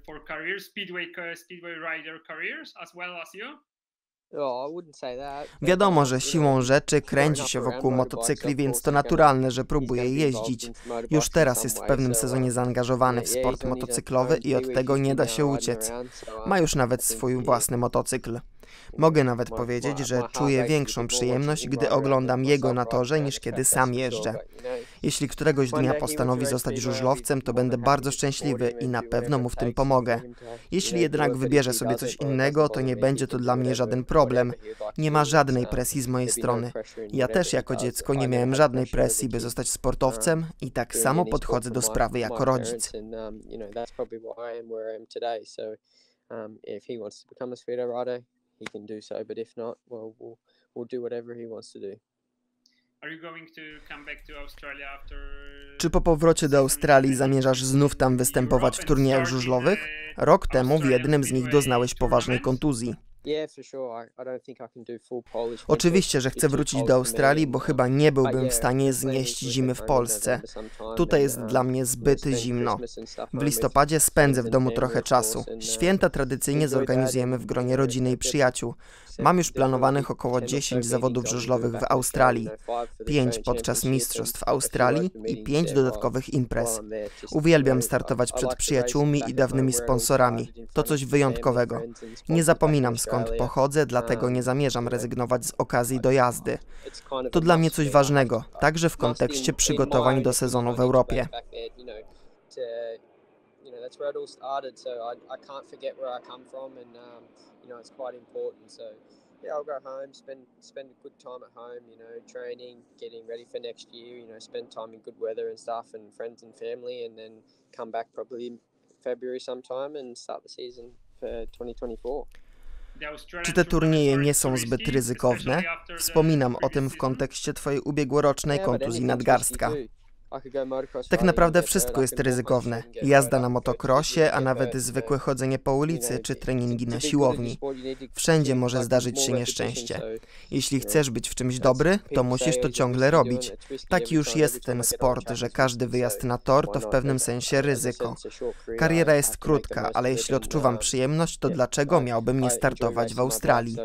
For career speedway speedway rider careers as well as you? Wiadomo, że siłą rzeczy kręci się wokół motocykli, więc to naturalne, że próbuje jeździć. Już teraz jest w pewnym sezonie zaangażowany w sport motocyklowy i od tego nie da się uciec. Ma już nawet swój własny motocykl. Mogę nawet powiedzieć, że czuję większą przyjemność, gdy oglądam jego na torze, niż kiedy sam jeżdżę. Jeśli któregoś dnia postanowi zostać żużlowcem, to będę bardzo szczęśliwy i na pewno mu w tym pomogę. Jeśli jednak wybierze sobie coś innego, to nie będzie to dla mnie żaden problem. Nie ma żadnej presji z mojej strony. Ja też jako dziecko nie miałem żadnej presji, by zostać sportowcem i tak samo podchodzę do sprawy jako rodzic. He can do so, but if not, well, we'll, we'll do whatever he wants to do. Czy po powrocie do Australii zamierzasz znów tam występować w turniejach żużlowych? Rok temu w jednym z nich doznałeś poważnej kontuzji. Oczywiście, że chcę wrócić do Australii, bo chyba nie byłbym w stanie znieść zimy w Polsce. Tutaj jest dla mnie zbyt zimno. W listopadzie spędzę w domu trochę czasu. Święta tradycyjnie zorganizujemy w gronie rodziny i przyjaciół. Mam już planowanych około dziesięć zawodów żużlowych w Australii, pięć podczas mistrzostw Australii i pięć dodatkowych imprez. Uwielbiam startować przed przyjaciółmi i dawnymi sponsorami. To coś wyjątkowego. Nie zapominam, skąd pochodzę, dlatego nie zamierzam rezygnować z okazji do jazdy. To dla mnie coś ważnego, także w kontekście przygotowań do sezonu w Europie. Czy te turnieje nie są zbyt ryzykowne? Wspominam o tym w kontekście twojej ubiegłorocznej kontuzji nadgarstka. Tak naprawdę wszystko jest ryzykowne. Jazda na motokrosie, a nawet zwykłe chodzenie po ulicy czy treningi na siłowni. Wszędzie może zdarzyć się nieszczęście. Jeśli chcesz być w czymś dobry, to musisz to ciągle robić. Taki już jest ten sport, że każdy wyjazd na tor to w pewnym sensie ryzyko. Kariera jest krótka, ale jeśli odczuwam przyjemność, to dlaczego miałbym nie startować w Australii?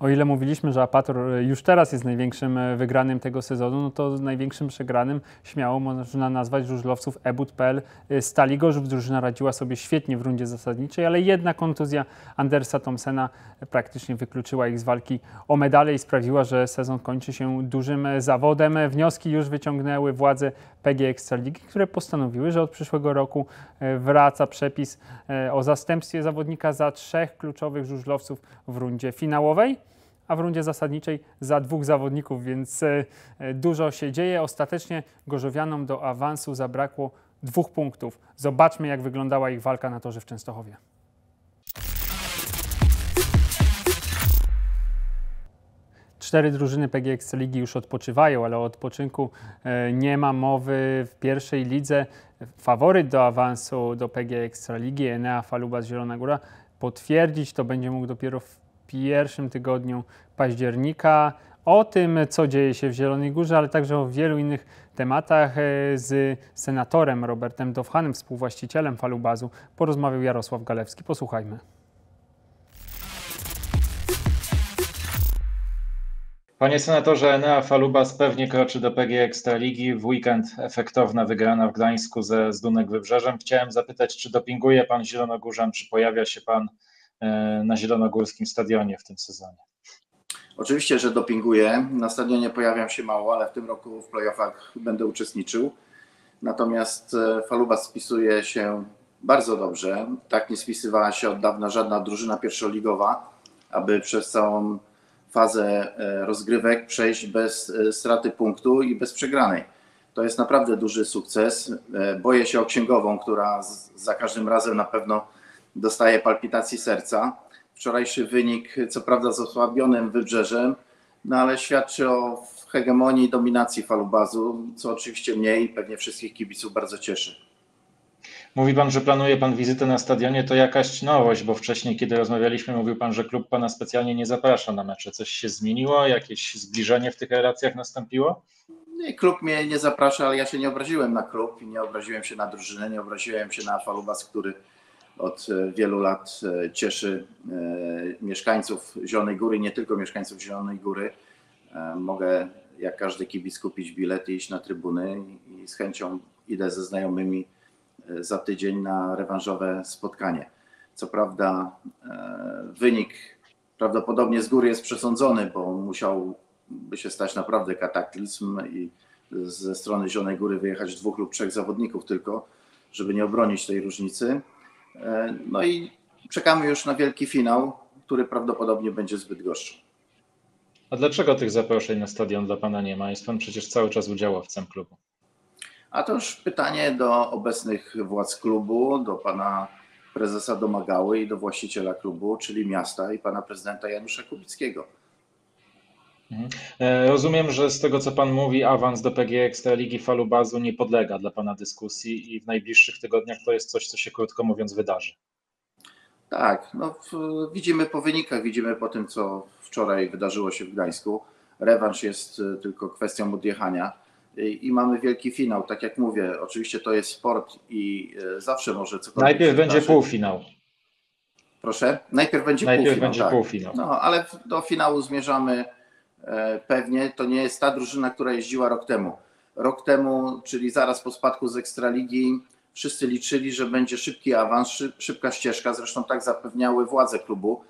O ile mówiliśmy, że Apator już teraz jest największym wygranym tego sezonu, no to największym przegranym śmiało można nazwać żużlowców e bud kropka p l Stali Gorzów. Drużyna radziła sobie świetnie w rundzie zasadniczej, ale jedna kontuzja Andersa Thomsena praktycznie wykluczyła ich z walki o medale i sprawiła, że sezon kończy się dużym zawodem. Wnioski już wyciągnęły władze P G E Ekstraligi, które postanowiły, że od przyszłego roku wraca przepis o zastępstwie zawodnika za trzech kluczowych żużlowców w rundzie finałowej, a w rundzie zasadniczej za dwóch zawodników, więc dużo się dzieje. Ostatecznie gorzowianom do awansu zabrakło dwóch punktów. Zobaczmy, jak wyglądała ich walka na torze w Częstochowie. Cztery drużyny P G E Ekstraligi już odpoczywają, ale o odpoczynku nie ma mowy w pierwszej lidze. Faworyt do awansu do P G E Ekstraligi, Enea Falubaz Zielona Góra, potwierdzić to będzie mógł dopiero w pierwszym tygodniu października. O tym, co dzieje się w Zielonej Górze, ale także o wielu innych tematach z senatorem Robertem Dowhanem, współwłaścicielem Falubazu, porozmawiał Jarosław Galewski. Posłuchajmy. Panie senatorze, Enea Falubaz pewnie kroczy do P G E Ekstraligi. W weekend efektowna wygrana w Gdańsku ze Zdunek Wybrzeżem. Chciałem zapytać, czy dopinguje pan Zielonogórzan, czy pojawia się pan na zielonogórskim stadionie w tym sezonie? Oczywiście, że dopinguję. Na stadionie pojawiam się mało, ale w tym roku w playoffach będę uczestniczył. Natomiast Falubaz spisuje się bardzo dobrze. Tak nie spisywała się od dawna żadna drużyna pierwszoligowa, aby przez całą fazę rozgrywek przejść bez straty punktu i bez przegranej. To jest naprawdę duży sukces. Boję się o księgową, która za każdym razem na pewno dostaje palpitacji serca. Wczorajszy wynik, co prawda z osłabionym Wybrzeżem, no ale świadczy o hegemonii i dominacji Falubazu, co oczywiście mnie i pewnie wszystkich kibiców bardzo cieszy. Mówi pan, że planuje pan wizytę na stadionie, to jakaś nowość, bo wcześniej, kiedy rozmawialiśmy, mówił pan, że klub pana specjalnie nie zaprasza na mecze. Coś się zmieniło? Jakieś zbliżenie w tych relacjach nastąpiło? Nie, klub mnie nie zaprasza, ale ja się nie obraziłem na klub i nie obraziłem się na drużynę, nie obraziłem się na Falubaz, który od wielu lat cieszy mieszkańców Zielonej Góry, nie tylko mieszkańców Zielonej Góry. Mogę jak każdy kibic kupić bilet i iść na trybuny i z chęcią idę ze znajomymi za tydzień na rewanżowe spotkanie. Co prawda wynik prawdopodobnie z góry jest przesądzony, bo musiałby się stać naprawdę kataklizm i ze strony Zielonej Góry wyjechać dwóch lub trzech zawodników tylko, żeby nie obronić tej różnicy. No i czekamy już na wielki finał, który prawdopodobnie będzie zbyt gorszy. A dlaczego tych zaproszeń na stadion dla pana nie ma? Jest pan przecież cały czas udziałowcem klubu. A to już pytanie do obecnych władz klubu, do pana prezesa Domagały i do właściciela klubu, czyli miasta i pana prezydenta Janusza Kubickiego. Rozumiem, że z tego co pan mówi, awans do P G E Ekstraligi Falubazu nie podlega dla pana dyskusji i w najbliższych tygodniach to jest coś, co się krótko mówiąc wydarzy. Tak, no widzimy po wynikach, widzimy po tym, co wczoraj wydarzyło się w Gdańsku. Rewanż jest tylko kwestią odjechania i mamy wielki finał. Tak jak mówię, oczywiście to jest sport i zawsze może cokolwiek. Najpierw będzie półfinał. Proszę? Najpierw będzie Najpierw półfinał. Będzie tak. półfinał. No, ale do finału zmierzamy pewnie. To nie jest ta drużyna, która jeździła rok temu. Rok temu, czyli zaraz po spadku z Ekstraligi, wszyscy liczyli, że będzie szybki awans, szybka ścieżka. Zresztą tak zapewniały władze klubu.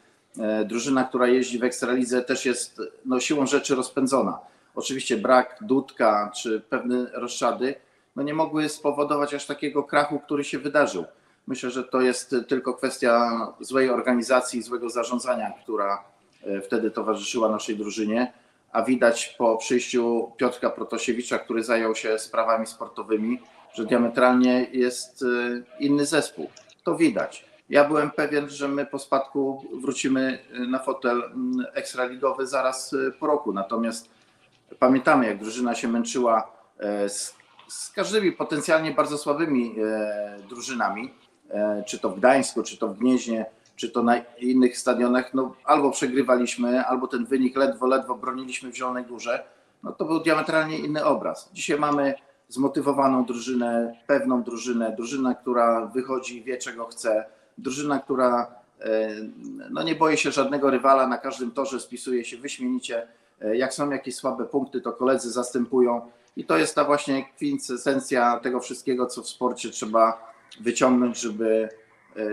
Drużyna, która jeździ w Ekstralidze, też jest no, siłą rzeczy rozpędzona. Oczywiście brak Dudka czy pewne rozszady no, nie mogły spowodować aż takiego krachu, który się wydarzył. Myślę, że to jest tylko kwestia złej organizacji, złego zarządzania, która wtedy towarzyszyła naszej drużynie. A widać po przyjściu Piotrka Protasiewicza, który zajął się sprawami sportowymi, że diametralnie jest inny zespół. To widać. Ja byłem pewien, że my po spadku wrócimy na fotel ekstraligowy zaraz po roku. Natomiast pamiętamy, jak drużyna się męczyła z, z każdymi potencjalnie bardzo słabymi drużynami, czy to w Gdańsku, czy to w Gnieźnie, czy to na innych stadionach. No, albo przegrywaliśmy, albo ten wynik ledwo, ledwo broniliśmy w Zielonej Górze. No, to był diametralnie inny obraz. Dzisiaj mamy zmotywowaną drużynę, pewną drużynę, drużynę, która wychodzi i wie, czego chce, drużyna, która no, nie boi się żadnego rywala, na każdym torze spisuje się wyśmienicie. Jak są jakieś słabe punkty, to koledzy zastępują i to jest ta właśnie kwintesencja tego wszystkiego, co w sporcie trzeba wyciągnąć, żeby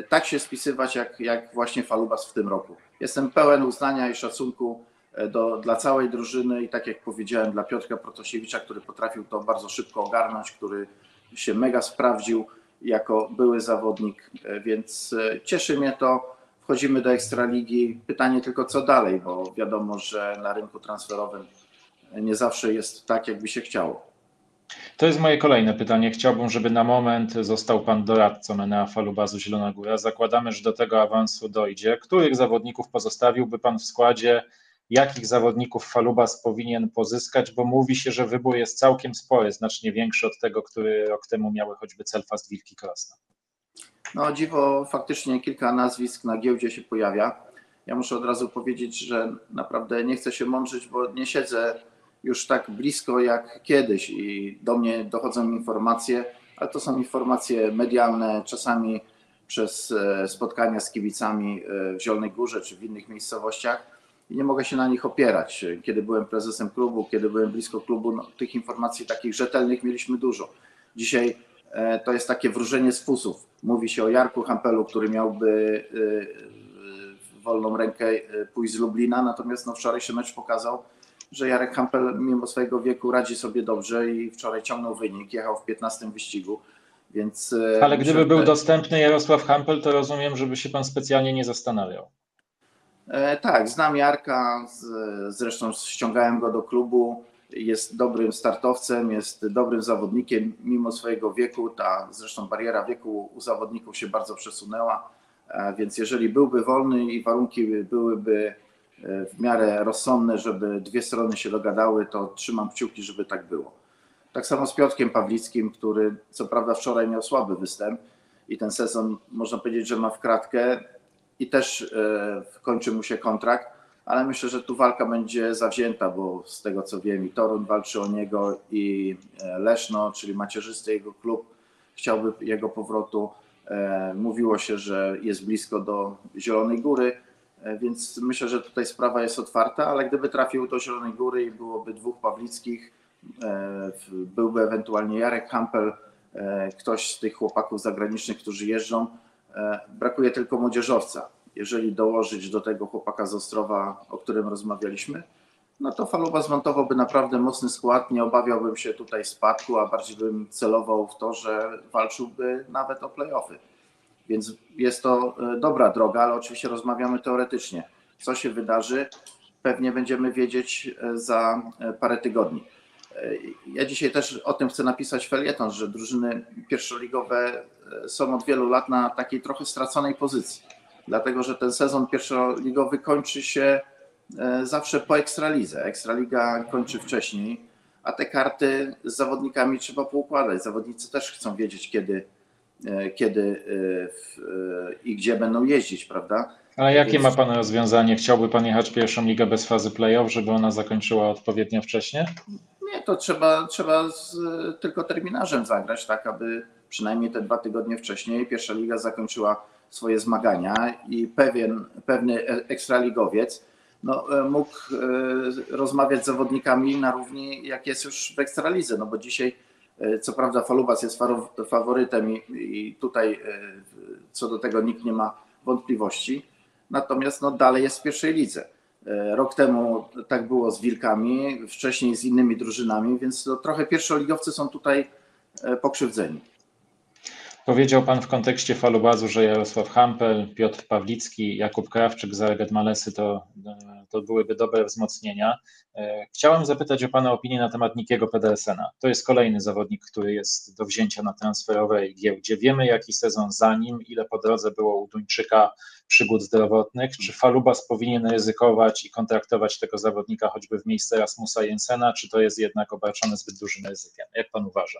tak się spisywać, jak, jak właśnie Falubaz w tym roku. Jestem pełen uznania i szacunku Do, dla całej drużyny i tak jak powiedziałem, dla Piotrka Protasiewicza, który potrafił to bardzo szybko ogarnąć, który się mega sprawdził jako były zawodnik, więc cieszy mnie to. Wchodzimy do Ekstraligi. Pytanie tylko co dalej, bo wiadomo, że na rynku transferowym nie zawsze jest tak, jakby się chciało. To jest moje kolejne pytanie. Chciałbym, żeby na moment został pan doradcą Enea Falubazu Zielona Góra. Zakładamy, że do tego awansu dojdzie. Których zawodników pozostawiłby pan w składzie? Jakich zawodników Falubaz powinien pozyskać, bo mówi się, że wybór jest całkiem spory, znacznie większy od tego, który rok temu miały choćby Celfast, Wilki, Krosno. No dziwo, faktycznie kilka nazwisk na giełdzie się pojawia. Ja muszę od razu powiedzieć, że naprawdę nie chcę się mądrzyć, bo nie siedzę już tak blisko jak kiedyś i do mnie dochodzą informacje, ale to są informacje medialne, czasami przez spotkania z kibicami w Zielonej Górze czy w innych miejscowościach. I nie mogę się na nich opierać. Kiedy byłem prezesem klubu, kiedy byłem blisko klubu, no, tych informacji takich rzetelnych mieliśmy dużo. Dzisiaj e, to jest takie wróżenie z fusów. Mówi się o Jarku Hampelu, który miałby e, wolną rękę pójść z Lublina, natomiast no, wczorajszy mecz pokazał, że Jarek Hampel mimo swojego wieku radzi sobie dobrze i wczoraj ciągnął wynik, jechał w piętnastym wyścigu. Więc, e, Ale gdyby był te... dostępny Jarosław Hampel, to rozumiem, żeby się pan specjalnie nie zastanawiał. Tak, znam Jarka, zresztą ściągałem go do klubu, jest dobrym startowcem, jest dobrym zawodnikiem mimo swojego wieku, ta zresztą bariera wieku u zawodników się bardzo przesunęła, więc jeżeli byłby wolny i warunki byłyby w miarę rozsądne, żeby dwie strony się dogadały, to trzymam kciuki, żeby tak było. Tak samo z Piotrkiem Pawlickim, który co prawda wczoraj miał słaby występ i ten sezon można powiedzieć, że ma w kratkę, i też kończy mu się kontrakt, ale myślę, że tu walka będzie zawzięta, bo z tego co wiem i Toruń walczy o niego i Leszno, czyli macierzysty jego klub, chciałby jego powrotu. Mówiło się, że jest blisko do Zielonej Góry, więc myślę, że tutaj sprawa jest otwarta, ale gdyby trafił do Zielonej Góry i byłoby dwóch Pawlickich, byłby ewentualnie Jarek Hampel, ktoś z tych chłopaków zagranicznych, którzy jeżdżą, brakuje tylko młodzieżowca. Jeżeli dołożyć do tego chłopaka z Ostrowa, o którym rozmawialiśmy, no to Falubaz zmontowałby naprawdę mocny skład, nie obawiałbym się tutaj spadku, a bardziej bym celował w to, że walczyłby nawet o play-offy. Więc jest to dobra droga, ale oczywiście rozmawiamy teoretycznie. Co się wydarzy, pewnie będziemy wiedzieć za parę tygodni. Ja dzisiaj też o tym chcę napisać felieton, że drużyny pierwszoligowe są od wielu lat na takiej trochę straconej pozycji, dlatego że ten sezon pierwszoligowy kończy się zawsze po Ekstralidze. Ekstraliga kończy wcześniej, a te karty z zawodnikami trzeba poukładać. Zawodnicy też chcą wiedzieć, kiedy, kiedy w, i gdzie będą jeździć, prawda? A jakie Więc... ma Pan rozwiązanie? Chciałby Pan jechać pierwszą ligę bez fazy play-off, żeby ona zakończyła odpowiednio wcześnie? Nie, to trzeba, trzeba z, tylko terminarzem zagrać, tak aby przynajmniej te dwa tygodnie wcześniej pierwsza liga zakończyła swoje zmagania i pewien, pewny ekstraligowiec no, mógł rozmawiać z zawodnikami na równi, jak jest już w Ekstralidze, no bo dzisiaj co prawda Falubaz jest faworytem i, i tutaj co do tego nikt nie ma wątpliwości, natomiast no, dalej jest w pierwszej lidze. Rok temu tak było z Wilkami, wcześniej z innymi drużynami, więc to trochę pierwszoligowcy są tutaj pokrzywdzeni. Powiedział Pan w kontekście Falubazu, że Jarosław Hampel, Piotr Pawlicki, Jakub Krawczyk, Zaregat Malesy to, to byłyby dobre wzmocnienia. Chciałem zapytać o Pana opinię na temat Nikiego Pedersena. To jest kolejny zawodnik, który jest do wzięcia na transferowej giełdzie. Wiemy, jaki sezon za nim, ile po drodze było u Duńczyka przygód zdrowotnych. Czy Falubaz powinien ryzykować i kontraktować tego zawodnika choćby w miejsce Rasmusa Jensena, czy to jest jednak obarczone zbyt dużym ryzykiem? Jak Pan uważa?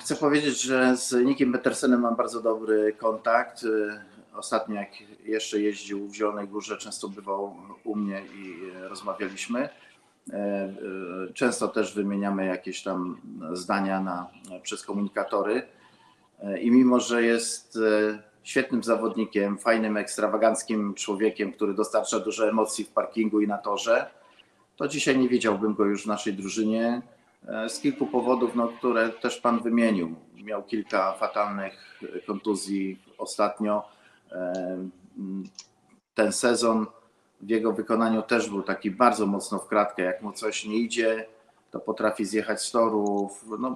Chcę powiedzieć, że z Nikim Petersenem mam bardzo dobry kontakt. Ostatnio jak jeszcze jeździł w Zielonej Górze, często bywał u mnie i rozmawialiśmy. Często też wymieniamy jakieś tam zdania na, przez komunikatory. I mimo, że jest świetnym zawodnikiem, fajnym, ekstrawaganckim człowiekiem, który dostarcza dużo emocji w parkingu i na torze, to dzisiaj nie widziałbym go już w naszej drużynie. Z kilku powodów, no, które też Pan wymienił. Miał kilka fatalnych kontuzji ostatnio. Ten sezon w jego wykonaniu też był taki bardzo mocno w kratkę. Jak mu coś nie idzie, to potrafi zjechać z torów. No,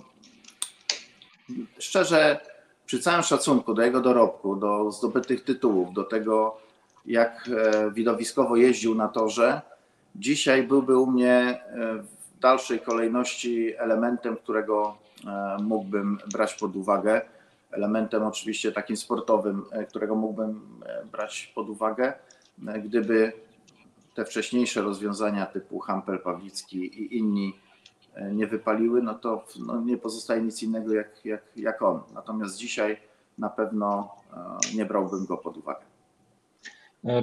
szczerze, przy całym szacunku do jego dorobku, do zdobytych tytułów, do tego, jak widowiskowo jeździł na torze, dzisiaj byłby u mnie w dalszej kolejności elementem, którego mógłbym brać pod uwagę, elementem oczywiście takim sportowym, którego mógłbym brać pod uwagę, gdyby te wcześniejsze rozwiązania typu Hampel, Pawlicki i inni nie wypaliły, no to no nie pozostaje nic innego jak, jak, jak on. Natomiast dzisiaj na pewno nie brałbym go pod uwagę.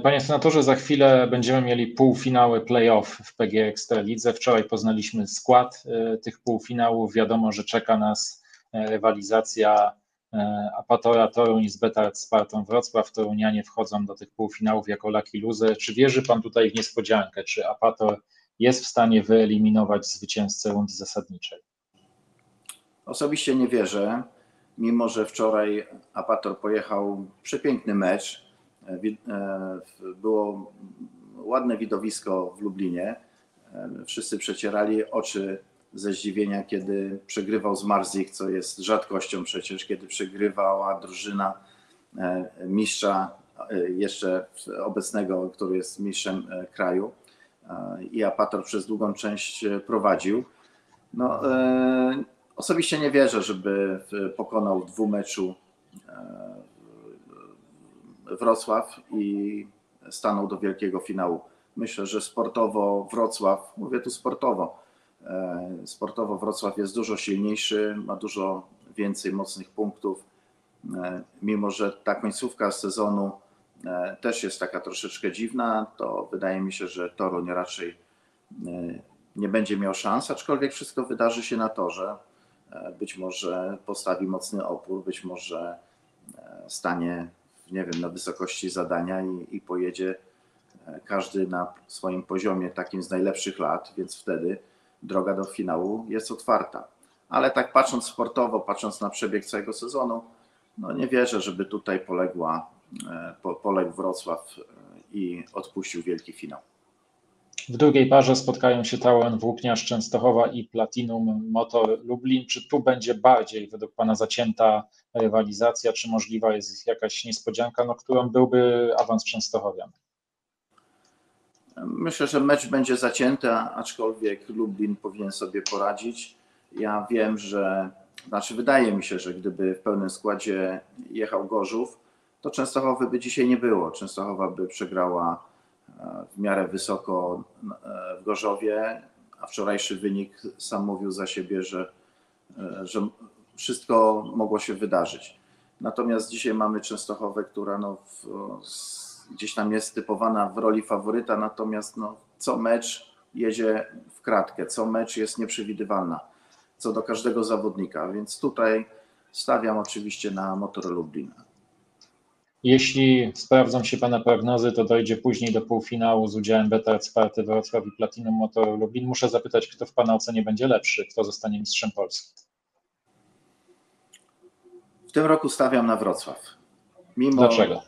Panie senatorze, za chwilę będziemy mieli półfinały play-off w P G E Ekstralidze. Wczoraj poznaliśmy skład tych półfinałów. Wiadomo, że czeka nas rywalizacja Apatora Toruń z Betard Spartą Wrocław. Torunianie wchodzą do tych półfinałów jako lucky loser. Czy wierzy Pan tutaj w niespodziankę? Czy Apator jest w stanie wyeliminować zwycięzcę rundy zasadniczej? Osobiście nie wierzę, mimo że wczoraj Apator pojechał przepiękny mecz. Było ładne widowisko w Lublinie. Wszyscy przecierali oczy ze zdziwienia, kiedy przegrywał Zmarzlik, co jest rzadkością przecież, kiedy przegrywała drużyna mistrza, jeszcze obecnego, który jest mistrzem kraju. I Apator przez długą część prowadził. No, osobiście nie wierzę, żeby pokonał w dwumeczu Wrocław i stanął do wielkiego finału. Myślę, że sportowo Wrocław, mówię tu sportowo, sportowo Wrocław jest dużo silniejszy, ma dużo więcej mocnych punktów, mimo że ta końcówka sezonu też jest taka troszeczkę dziwna, to wydaje mi się, że Toruń raczej nie będzie miał szans, aczkolwiek wszystko wydarzy się na torze. Być może postawi mocny opór, być może stanie, nie wiem, na wysokości zadania i, i pojedzie każdy na swoim poziomie, takim z najlepszych lat, więc wtedy droga do finału jest otwarta. Ale tak patrząc sportowo, patrząc na przebieg całego sezonu, no nie wierzę, żeby tutaj poległa, po, poległ Wrocław i odpuścił wielki finał. W drugiej parze spotkają się T A O N Włókniarz Częstochowa i Platinum Motor Lublin. Czy tu będzie bardziej według Pana zacięta rywalizacja, czy możliwa jest jakaś niespodzianka, no, którą byłby awans częstochowian? Myślę, że mecz będzie zacięty, aczkolwiek Lublin powinien sobie poradzić. Ja wiem, że, znaczy wydaje mi się, że gdyby w pełnym składzie jechał Gorzów, to Częstochowy by dzisiaj nie było. Częstochowa by przegrała w miarę wysoko w Gorzowie, a wczorajszy wynik sam mówił za siebie, że, że wszystko mogło się wydarzyć. Natomiast dzisiaj mamy Częstochowę, która no w, gdzieś tam jest typowana w roli faworyta, natomiast no co mecz jedzie w kratkę, co mecz jest nieprzewidywalna, co do każdego zawodnika, więc tutaj stawiam oczywiście na Motor Lublin. Jeśli sprawdzą się Pana prognozy, to dojdzie później do półfinału z udziałem Betard Sparty Wrocław i Platinum Motor Lublin. Muszę zapytać, kto w Pana ocenie będzie lepszy, kto zostanie mistrzem Polski? W tym roku stawiam na Wrocław. Mimo, Dlaczego?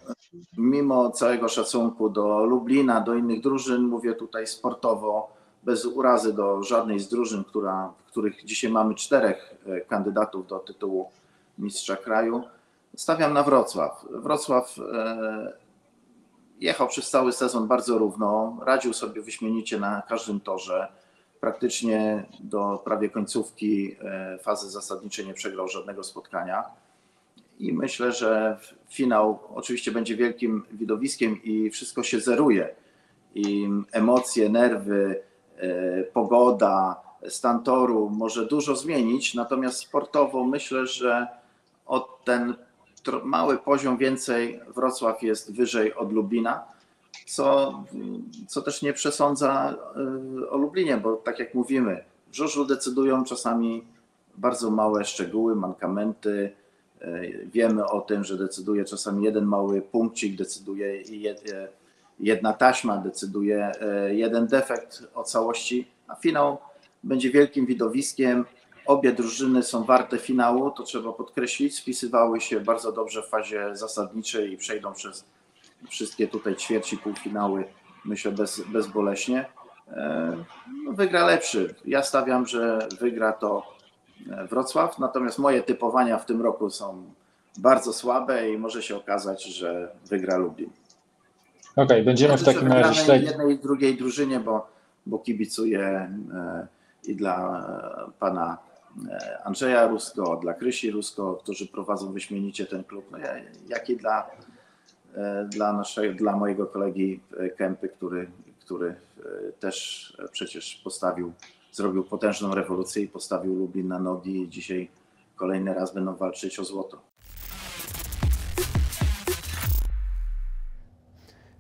Mimo całego szacunku do Lublina, do innych drużyn, mówię tutaj sportowo, bez urazy do żadnej z drużyn, która, w których dzisiaj mamy czterech kandydatów do tytułu mistrza kraju. Stawiam na Wrocław. Wrocław jechał przez cały sezon bardzo równo, radził sobie wyśmienicie na każdym torze. Praktycznie do prawie końcówki fazy zasadniczej nie przegrał żadnego spotkania. I myślę, że finał oczywiście będzie wielkim widowiskiem i wszystko się zeruje. I emocje, nerwy, pogoda, stan toru może dużo zmienić, natomiast sportowo myślę, że o ten mały poziom więcej Wrocław jest wyżej od Lublina, co, co też nie przesądza o Lublinie, bo tak jak mówimy, w żużlu decydują czasami bardzo małe szczegóły, mankamenty. Wiemy o tym, że decyduje czasami jeden mały punkcik, decyduje jedna taśma, decyduje jeden defekt o całości, a finał będzie wielkim widowiskiem. Obie drużyny są warte finału, to trzeba podkreślić, spisywały się bardzo dobrze w fazie zasadniczej i przejdą przez wszystkie tutaj ćwierci, półfinały, myślę, bez, bezboleśnie. No, wygra lepszy. Ja stawiam, że wygra to Wrocław, natomiast moje typowania w tym roku są bardzo słabe i może się okazać, że wygra Lublin. Okej, okay, będziemy znaczy, w takim razie śledzić. Jednej i drugiej drużynie, bo, bo kibicuję i dla pana Andrzeja Rusko, dla Krysi Rusko, którzy prowadzą wyśmienicie ten klub, no, jak i dla, dla, naszego, dla mojego kolegi Kępy, który, który też przecież postawił, zrobił potężną rewolucję i postawił Lublin na nogi i dzisiaj kolejny raz będą walczyć o złoto.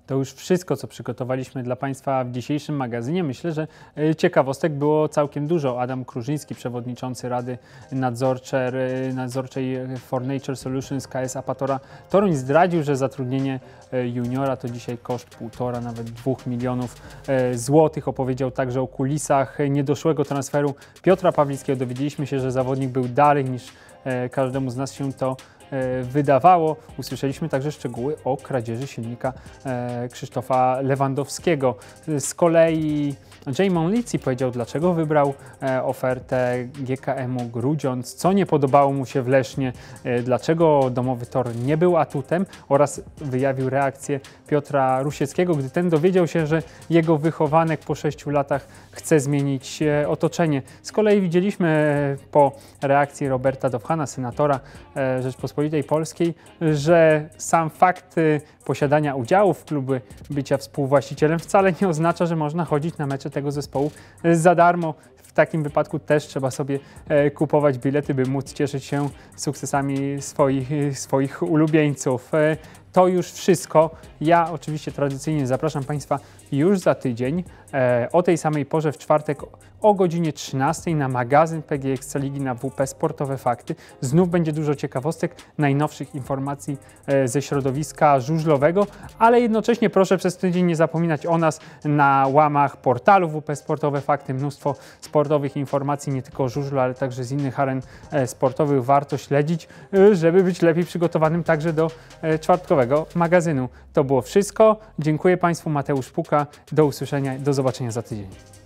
To już wszystko, co przygotowaliśmy dla Państwa w dzisiejszym magazynie. Myślę, że ciekawostek było całkiem dużo. Adam Krużyński, przewodniczący Rady Nadzorczej for Nature Solutions K S Apatora Toruń, zdradził, że zatrudnienie juniora to dzisiaj koszt półtora, nawet dwóch milionów złotych. Opowiedział także o kulisach niedoszłego transferu Piotra Pawlickiego. Dowiedzieliśmy się, że zawodnik był dalej niż każdemu z nas się to wydawało. Usłyszeliśmy także szczegóły o kradzieży silnika Krzysztofa Lewandowskiego. Z kolei Jaimon Lidsey powiedział, dlaczego wybrał ofertę G K M-u Grudziądz, co nie podobało mu się w Lesznie, dlaczego domowy tor nie był atutem oraz wyjawił reakcję Piotra Rusieckiego, gdy ten dowiedział się, że jego wychowanek po sześciu latach chce zmienić otoczenie. Z kolei widzieliśmy po reakcji Roberta Dowhana, senatora Rzeczpospolitej Polskiej, że sam fakt posiadania udziału w klubie, bycia współwłaścicielem wcale nie oznacza, że można chodzić na mecze tego zespołu za darmo. W takim wypadku też trzeba sobie kupować bilety, by móc cieszyć się sukcesami swoich, swoich ulubieńców. to już wszystko. Ja oczywiście tradycyjnie zapraszam Państwa już za tydzień e, o tej samej porze w czwartek o godzinie trzynastej na magazyn P G E Ekstraligi na W P Sportowe Fakty. Znów będzie dużo ciekawostek, najnowszych informacji e, ze środowiska żużlowego, ale jednocześnie proszę przez tydzień nie zapominać o nas na łamach portalu W P Sportowe Fakty. Mnóstwo sportowych informacji, nie tylko o żużlu, ale także z innych aren e, sportowych warto śledzić, e, żeby być lepiej przygotowanym także do e, czwartkowego magazynu. To było wszystko. Dziękuję Państwu, Mateusz Puka. Do usłyszenia, do zobaczenia za tydzień.